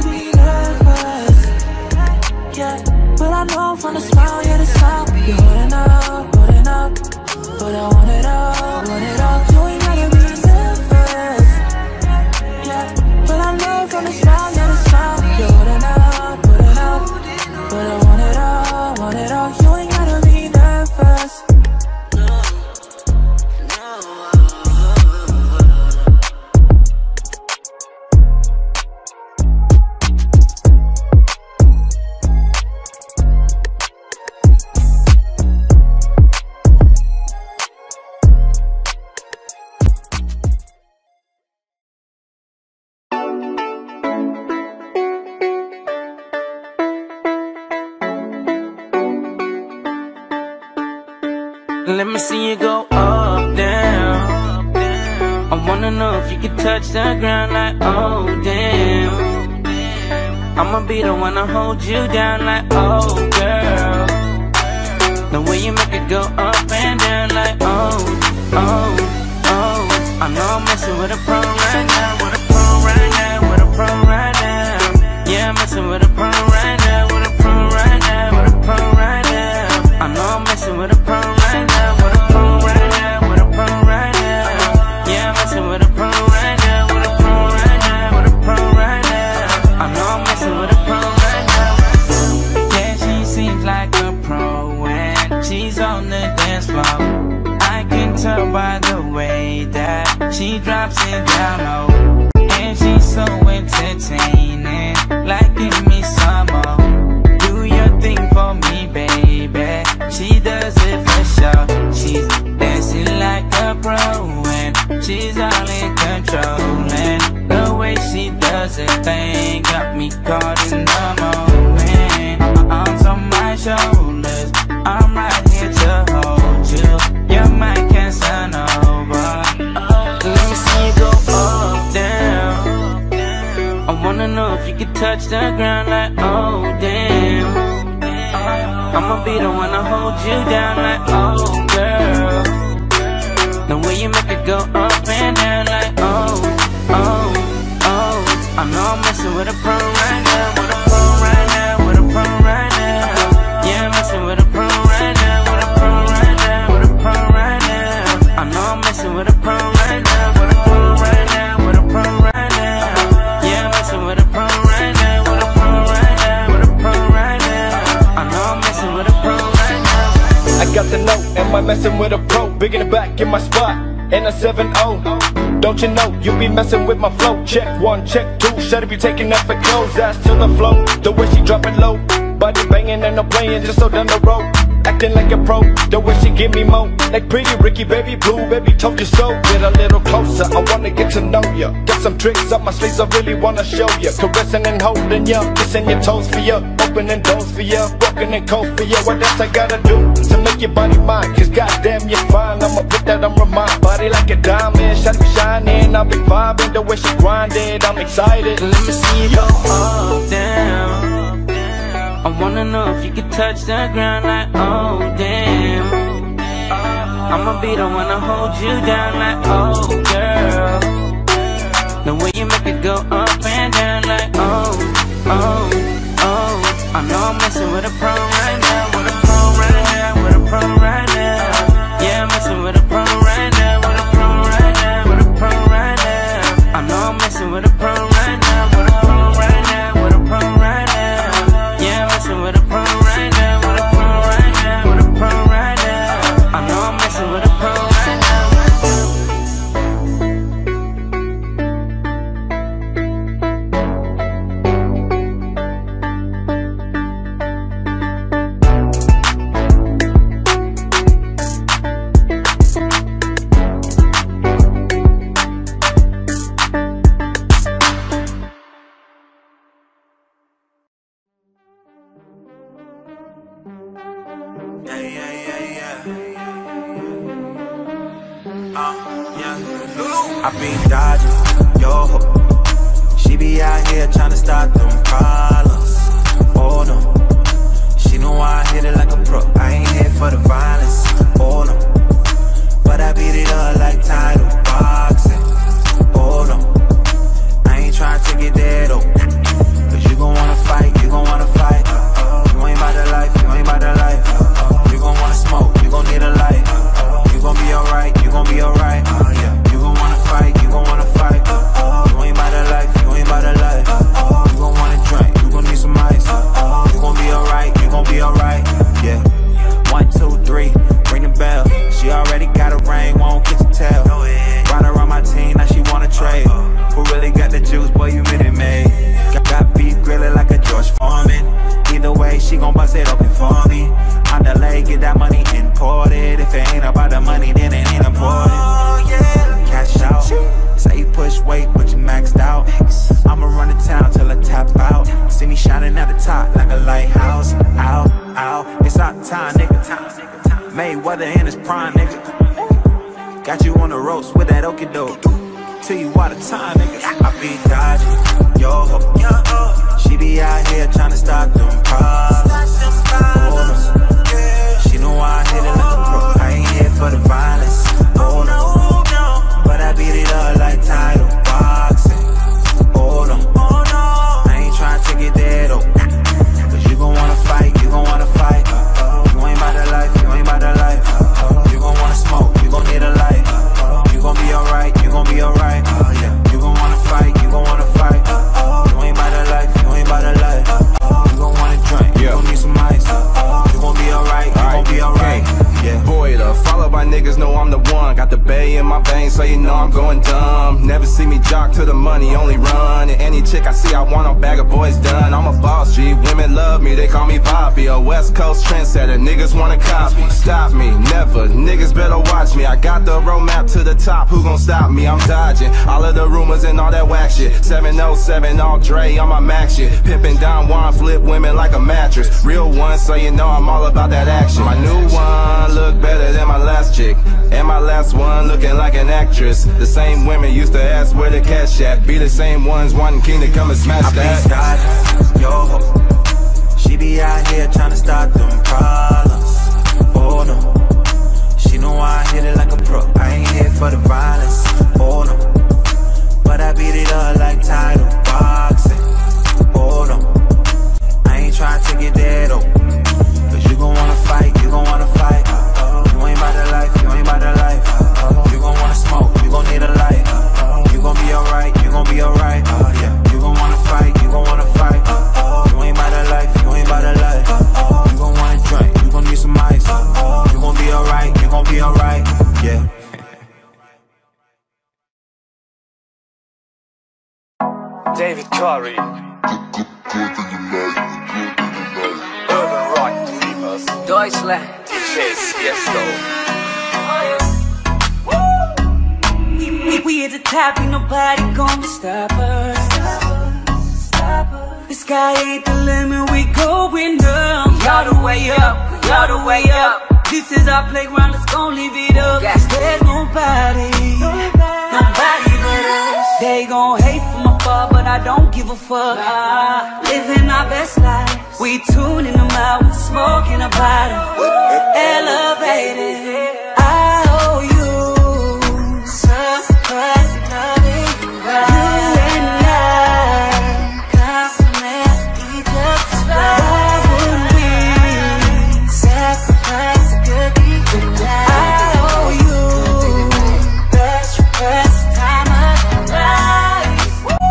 be nervous. Let me see you go up, down. I wanna know if you can touch the ground like, oh, damn. I'ma be the one to hold you down like, oh, girl. The way you make it go up and down like, oh, oh, oh. I know I'm messing with a pro right now, with a pro right now, with a pro right now. Yeah, I'm messing with a pro right now, with a pro right now, with a pro right now. I know I'm messing with a pro right now. By the way that she drops it down low, and she's so entertaining, like give me some more. Do your thing for me, baby. She does it for sure. She's dancing like a pro and she's all in control, and the way she does it thing got me caught in the moment. Arms on my shoulders, I'm right here to hold you. Your mind turn over. Let me see you go up, down. I wanna know if you can touch the ground like, oh, damn. I'ma be the one to hold you down like, oh, girl. The way you make it go up and down like, oh, oh, oh. I know I'm messing with a pro right now, with a pro right now, with a pro right now. Yeah, I'm messing with a pro right now, with a pro right now, with a pro right now. I know I'm messing with a pro right now, with a pro right now, with a pro right now. Yeah, I'm messing with a pro right now, with a pro right now, with a pro right now. I know I'm messing with a pro right now. I got the note, am I messing with a pro? Big in the back, in my spot, and a seven oh. Don't you know, you be messing with my flow. Check one, check two, shut up, you taking up for clothes. Ass to the flow, the way she drop it low. Body banging and no playing, just so down the road. Acting like a pro, the way she give me more. Like pretty Ricky, baby blue, baby told you so. Get a little closer, I wanna get to know ya. Got some tricks up my sleeves, I really wanna show ya. Caressing and holding ya, kissing your toes for ya. Opening doors for ya, walking and cold for ya. What else I gotta do to make your body mine? Cause goddamn you're fine, I'ma put that on my body like a diamond, shawty shining. I'll be vibing, the way she grinded, I'm excited. Let me see you go up, down. I wanna know if you can touch the ground like, oh, damn. I'ma be the one to hold you down like, oh, girl. The way you make it go up and down like, oh, oh, oh. I know I'm messing with a pro right now, with a pro right now, with a pro right now. Yeah, I'm messing with a pro right now, with a pro right now, with a pro right now. I know I'm messing with a pro right now, with a pro right now, with a pro right now. With a pro right now, with a pro right now, with a pro right now. I know I'm messing with a pro right Mayweather in his prime, nigga. Got you on the ropes with that okie doke. Till you out of time, nigga. I be dodging yo ho. She be out here tryna stop them problems. She know I hit it like a pro. I ain't here for the violence. Hold on, but I beat it up like title boxing. Hold on, I ain't tryna take it there though. Cause you gon' wanna fight, you gon' wanna fight. You ain't about the life, you ain't about the life. You gon' wanna smoke, you gon' need a light. You gon' be alright, you gon' be alright. You gon' wanna fight, you gon' wanna fight. You ain't about the life, you ain't about the life. You gon' wanna drink, you gon' need some ice. You gon' be alright, you gon' be alright. Yeah. Boiler, followed by niggas, know I'm the one. Got the bay in my veins, so you know I'm going dumb. Never see me jock to the money, only run. And any chick I see, I want a bag of boys done. I'm a boss, G, women love me, they call me Poppy. A West Coast trendsetter, niggas wanna copy. Stop me, never, niggas better watch me. I got the roadmap to the top, who gon' stop me? I'm dodging all of the rumors and all that whack shit. seven oh seven, all Dre on my Mac shit. Pimpin' Don Juan, flip women like a mattress. Real one, so you know I'm all about that action. My new one look better than my last chick, and my last one looking like an actress. The same women used to ask where the cash at. Be the same ones wanting King to come and smash I that. I be dodging, yo ho. She be out here trying to start them problems. Oh no, she know I hit it like a pro. I ain't here for the violence. Oh no, but I beat it up like title boxing. Oh no, I ain't trying to get there though. Cause you gon' wanna fight, you gon' wanna fight. You ain't about the life, you ain't about the life. You gon' wanna smoke, you gon' need a light. You gon' be alright, you gon' be alright. You gon' wanna fight, you gon' wanna fight. You ain't about the life, you ain't about the life. You gon' wanna drink, you gon' need some ice. You gon' be alright, you gon' be alright. Yeah. David Curry. Urban Rock Dreamers. Deutschland. Yes, yes, so. Oh, yeah. we, we, we at the top, ain't nobody gonna stop us. Stop us, stop us. The sky ain't the limit, we going up. We all the way up, we all the way up. This is our playground, let's go live it up. Yes. Cause there's nobody, nobody, nobody but us. They gon' hate from afar, but I don't give a fuck. Nah. Living our best life. We tuning them out, we smoking a bottle. Elevated. I owe you something. You and I compliment each other's vibes. Why would we sacrifice a good evening? I owe you best request time of our lives.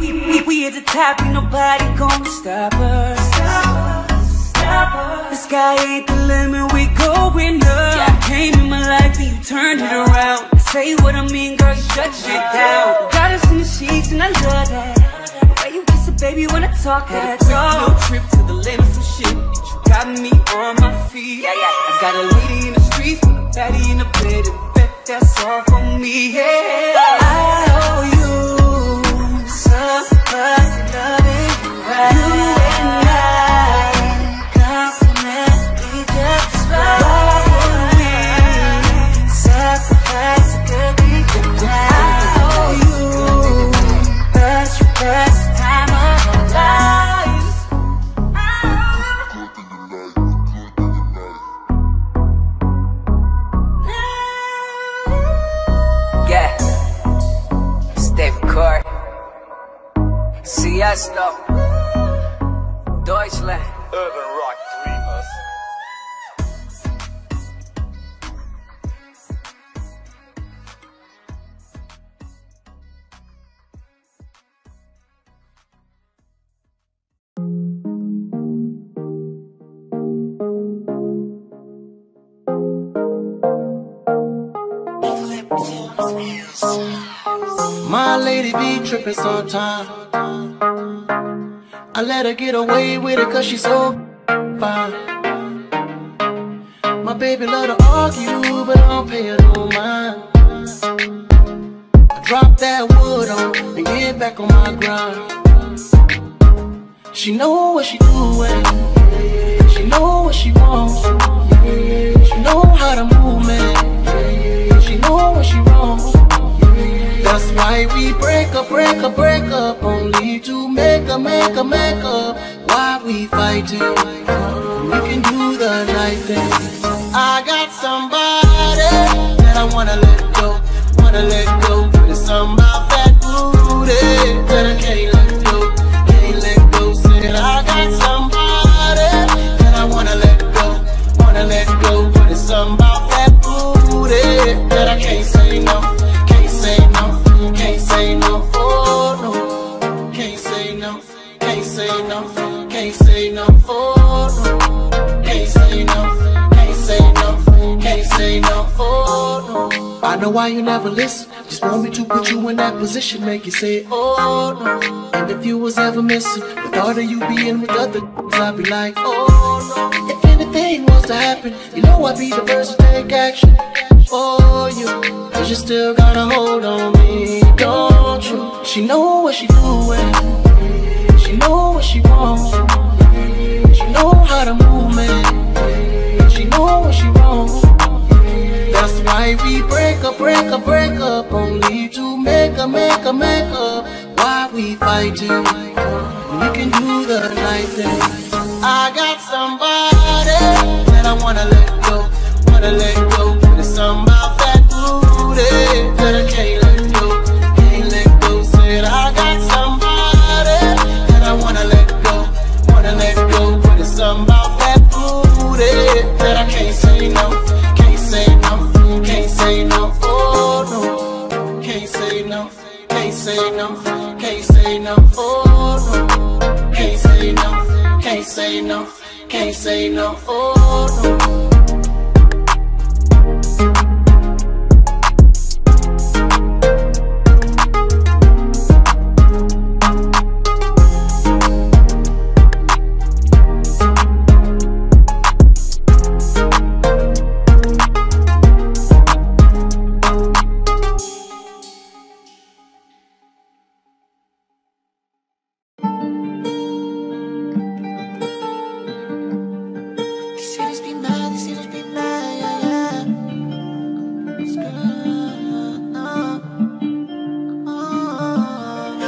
We, we, we at the top, ain't nobody gonna stop us. The sky ain't the limit, we going up. Yeah. Came in my life and you turned it around. I say what I mean, girl, you shut shit down. Got us in the sheets and I love that. The way you kiss a baby when I talk that talk. No trip to the limit, some shit that you got me on my feet. Yeah, yeah. I got a lady in the streets, with a baddie in the bed, and bet that's all for me. Yeah, I owe you something, loving you right. You and I. Siesta, Deutschland, Urban Rock Dreamers. My lady be trippin' sometime. I let her get away with it cause she's so fine. My baby love to argue, but I don't pay her no mind. I drop that wood on and get back on my grind. She know what she doing, she know what she wants. know how to move, man. She know when she wrong. That's why we break up, break up, break up, only to make a, make a, make up. Why we fighting? We can do the right thing. I got somebody that I wanna let go, wanna let go. But it's something about that booty that I can't let go, can't let go. Said I got somebody that I wanna let go, wanna let go. But it's something about that booty that I can't say no, can't say no, can't say no. Oh no, can't say no, can't say no, can't say no. Oh no, can't say no. Can't say no, oh no. I know why you never listen. Just want me to put you in that position, make you say, oh no. And if you was ever missing, with all that you be in with other, I'd be like, oh no. If anything was to happen, you know I'd be the first to take action. Oh, you, cause you still got a hold on me, don't you? She know what she doing, she know what she wants, she know how to move, man. She know what she wants. That's why we break up, break up, break up, only to make a, make a, make up. Why we fighting? We can do the right thing. I got somebody that I wanna let go, wanna let go. But it's something about that booty that I can't let go, can't let go. Said I got somebody that I wanna let go, wanna let go. But it's something about that booty that I can't say no. No, oh no, can't say no, can't say no, can't say no, oh no, can't say no, can't say no, can't say no, oh no.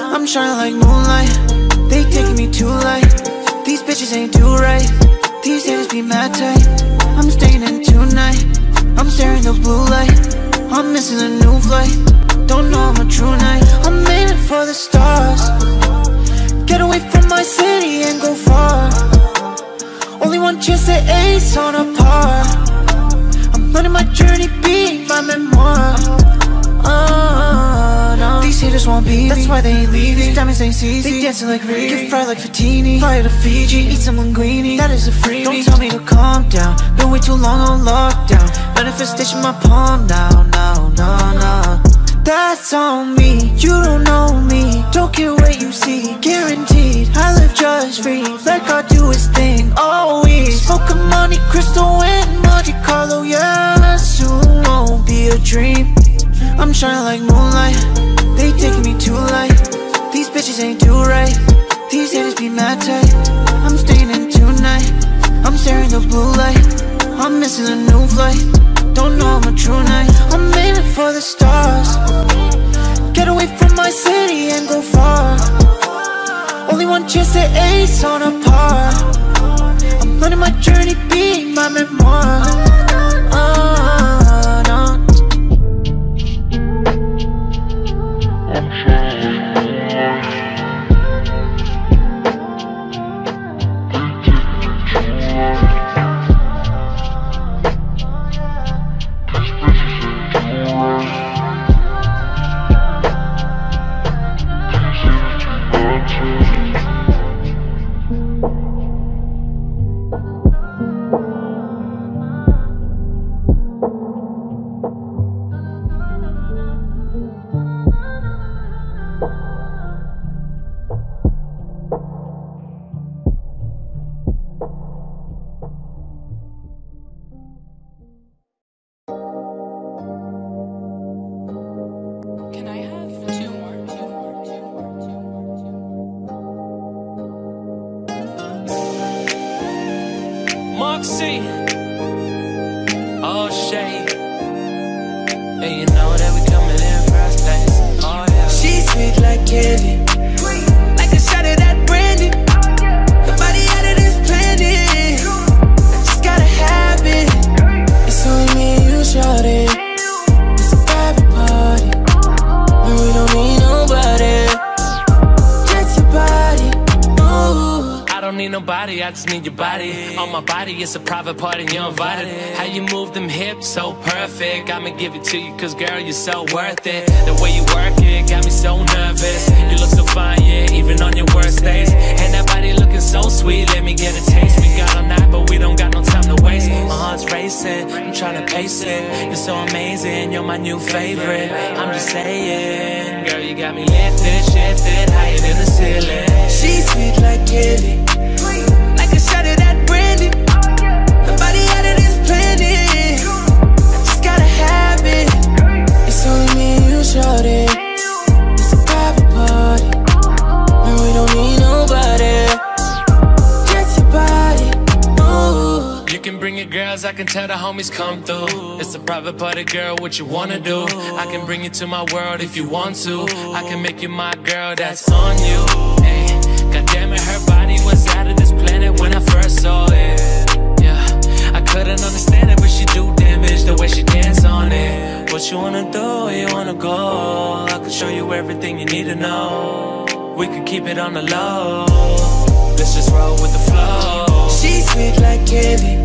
I'm shining like moonlight, they taking me too light. These bitches ain't do right, these haters be mad tight. I'm staying in tonight, I'm staring at blue light. I'm missing a new flight, don't know I'm a true knight. I'm made it for the stars, get away from my city and go far. Only one chance at ace on a par. I'm letting my journey be my memoir. Oh, no. These haters won't be me, that's why they ain't leaving. These diamonds ain't C C, they dancing like Riri. Get fried like Fatini, fly to Fiji. Eat some linguine, that is a freebie. Don't tell me to calm down, been way too long on lockdown. Manifestation my palm now, now, now, now. That's on me, you don't know me. Don't care what you see, guaranteed I live judge free, let God do his thing. Always smoke a Monte Cristo and Monte Carlo. Yeah, soon won't be a dream. I'm shining like moonlight, they taking me too light. These bitches ain't do right, these haters be mad tight. I'm staying in tonight, I'm staring the blue light. I'm missing a new flight, don't know I'm a true knight. I'm made it for the stars, get away from my city and go far. Only one chance to ace on a par. I'm letting my journey be my memoir. Oh, I nobody, I just need your body. On my body, it's a private party and you're invited. How you move them hips, so perfect. I'ma give it to you, cause girl, you're so worth it. The way you work it, got me so nervous. You look so fine, yeah, even on your worst days. And that body looking so sweet, let me get a taste. We got all night, but we don't got no time to waste. My heart's racing, I'm trying to pace it. You're so amazing, you're my new favorite. I'm just saying, girl, you got me lifted, shifted, higher than the ceiling. She's sweet like candy, like a shot of that brandy. The body out of this planet, I just gotta have it. It's only me and you, shorty. It's a private party, and we don't need nobody. Just your body, ooh. You can bring your girls, I can tell the homies come through. It's a private party, girl, what you wanna do? I can bring you to my world if you want to. I can make you my girl, that's on you. Her body was out of this planet when I first saw it. Yeah, I couldn't understand it, but she do damage the way she dance on it. What you wanna do, where you wanna go? I could show you everything you need to know. We could keep it on the low. Let's just roll with the flow. She's sweet like candy,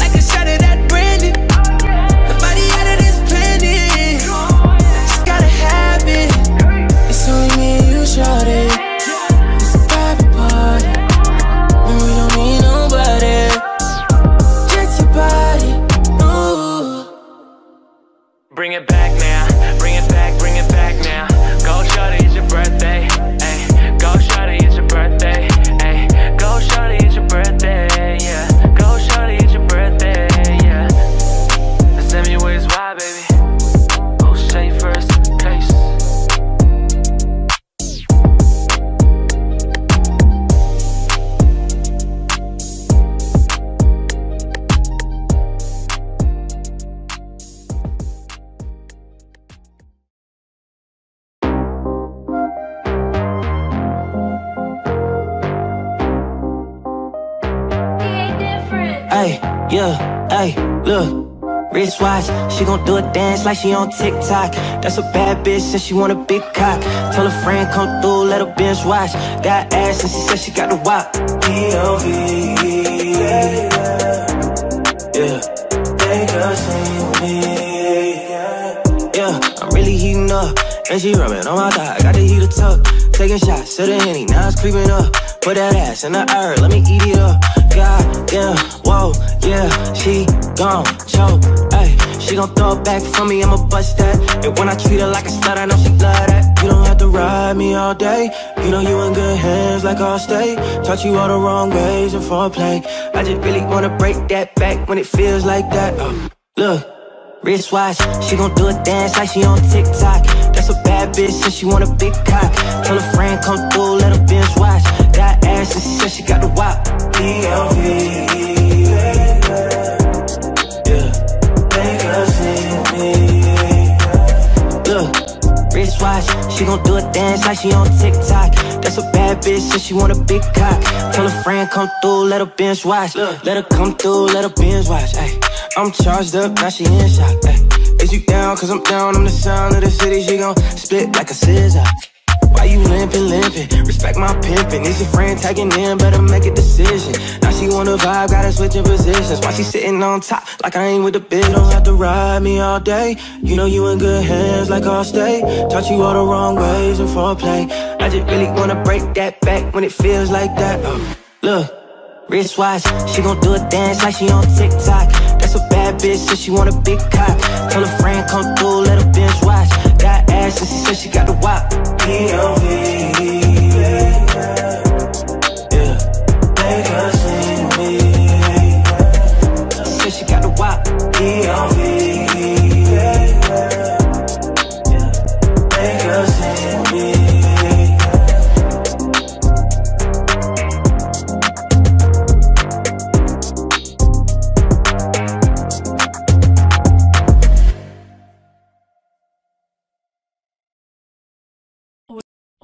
like a shot of that brandy. The body out of this planet, I just gotta have it. It's only me and you, shorty. Bring it back now, bring it back, bring it back now. Go shawty, it's your birthday, ayy. Go shawty, it's your birthday, ayy. Go shawty, it's your birthday, yeah. Go shawty, it's your birthday, yeah. Let's send me ways why, baby. Oh, say first place. Ay, yeah, ay, look, wristwatch. She gon' do a dance like she on TikTok. That's a bad bitch and she want a big cock. Tell her friend come through, let her binge watch. Got ass and she said she got the wop. P O V, yeah, they got me. Yeah, I'm really heating up and she rubbing on my thigh. I got the heater tucked, taking shots to the Henny, now it's creeping up. Put that ass in the air, let me eat it up. God damn, whoa, yeah, she gon' choke, ayy. She gon' throw it back for me, I'ma bust that. And when I treat her like a slut, I know she love that. You don't have to ride me all day. You know you in good hands like Allstate. Taught you all the wrong ways in foreplay. I just really wanna break that back when it feels like that. Uh, look, wristwatch, she gon' do a dance like she on TikTok. That's a bad bitch, so she want a big cock. Tell her friend come through, let her binge watch. Got ass and she said she got the wop. P O V, yeah, they gon' see me. Look, wristwatch, she gon' do a dance like she on TikTok. That's a bad bitch, so she want a big cock. Tell her friend come through, let her binge watch. Look, let her come through, let her binge watch. Ay, I'm charged up, now she in shock. Ay, is you down? Cause I'm down, I'm the sound of the city. She gon' split like a scissor. Why you limpin', limpin'? Respect my pimpin'. Is your friend tagging in? Better make a decision. Now she wanna vibe, gotta switch in positions. Why she sitting on top like I ain't with the bitch? Don't have to ride me all day. You know you in good hands like Allstate. Taught you all the wrong ways in foreplay. I just really wanna break that back when it feels like that. Uh, look, wristwatch, she gon' do a dance like she on TikTok. That's a bad bitch, so she want a big cock. Tell her friend come through, let her binge watch. Got ass and she said she got the wop. P O V, yeah, they gon' see me. She said she got the wop. P O V, yeah, they gon' see me.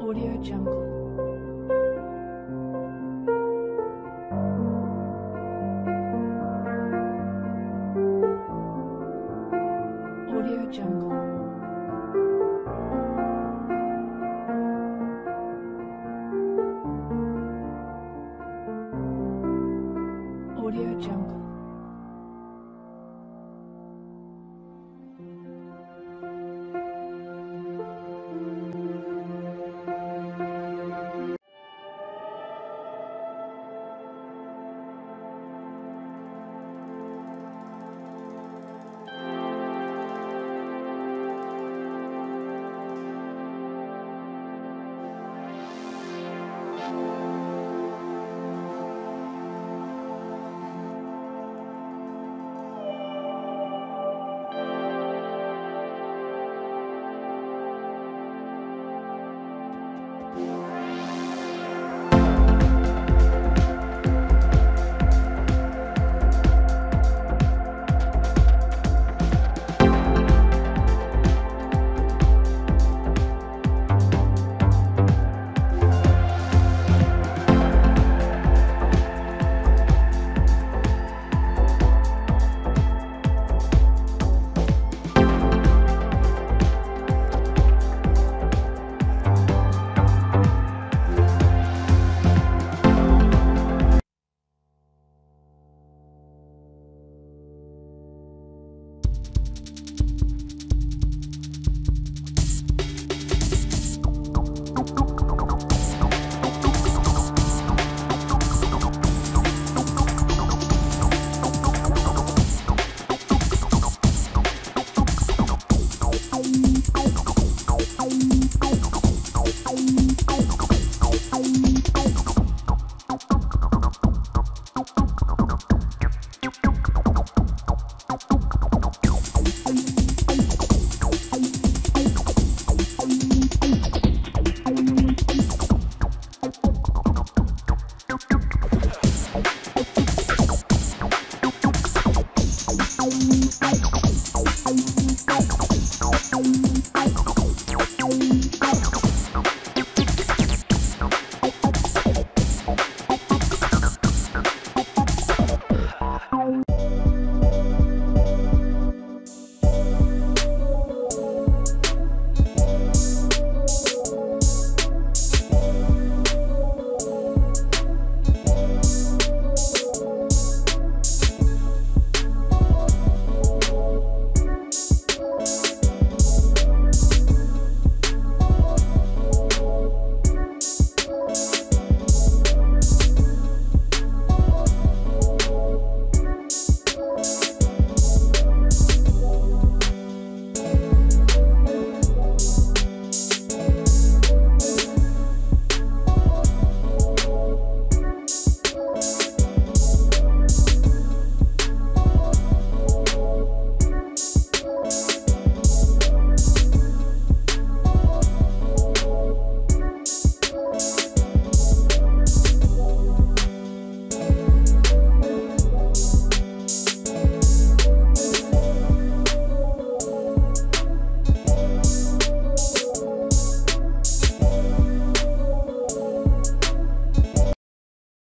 Audio Jungle. Audio Jungle. Audio Jungle.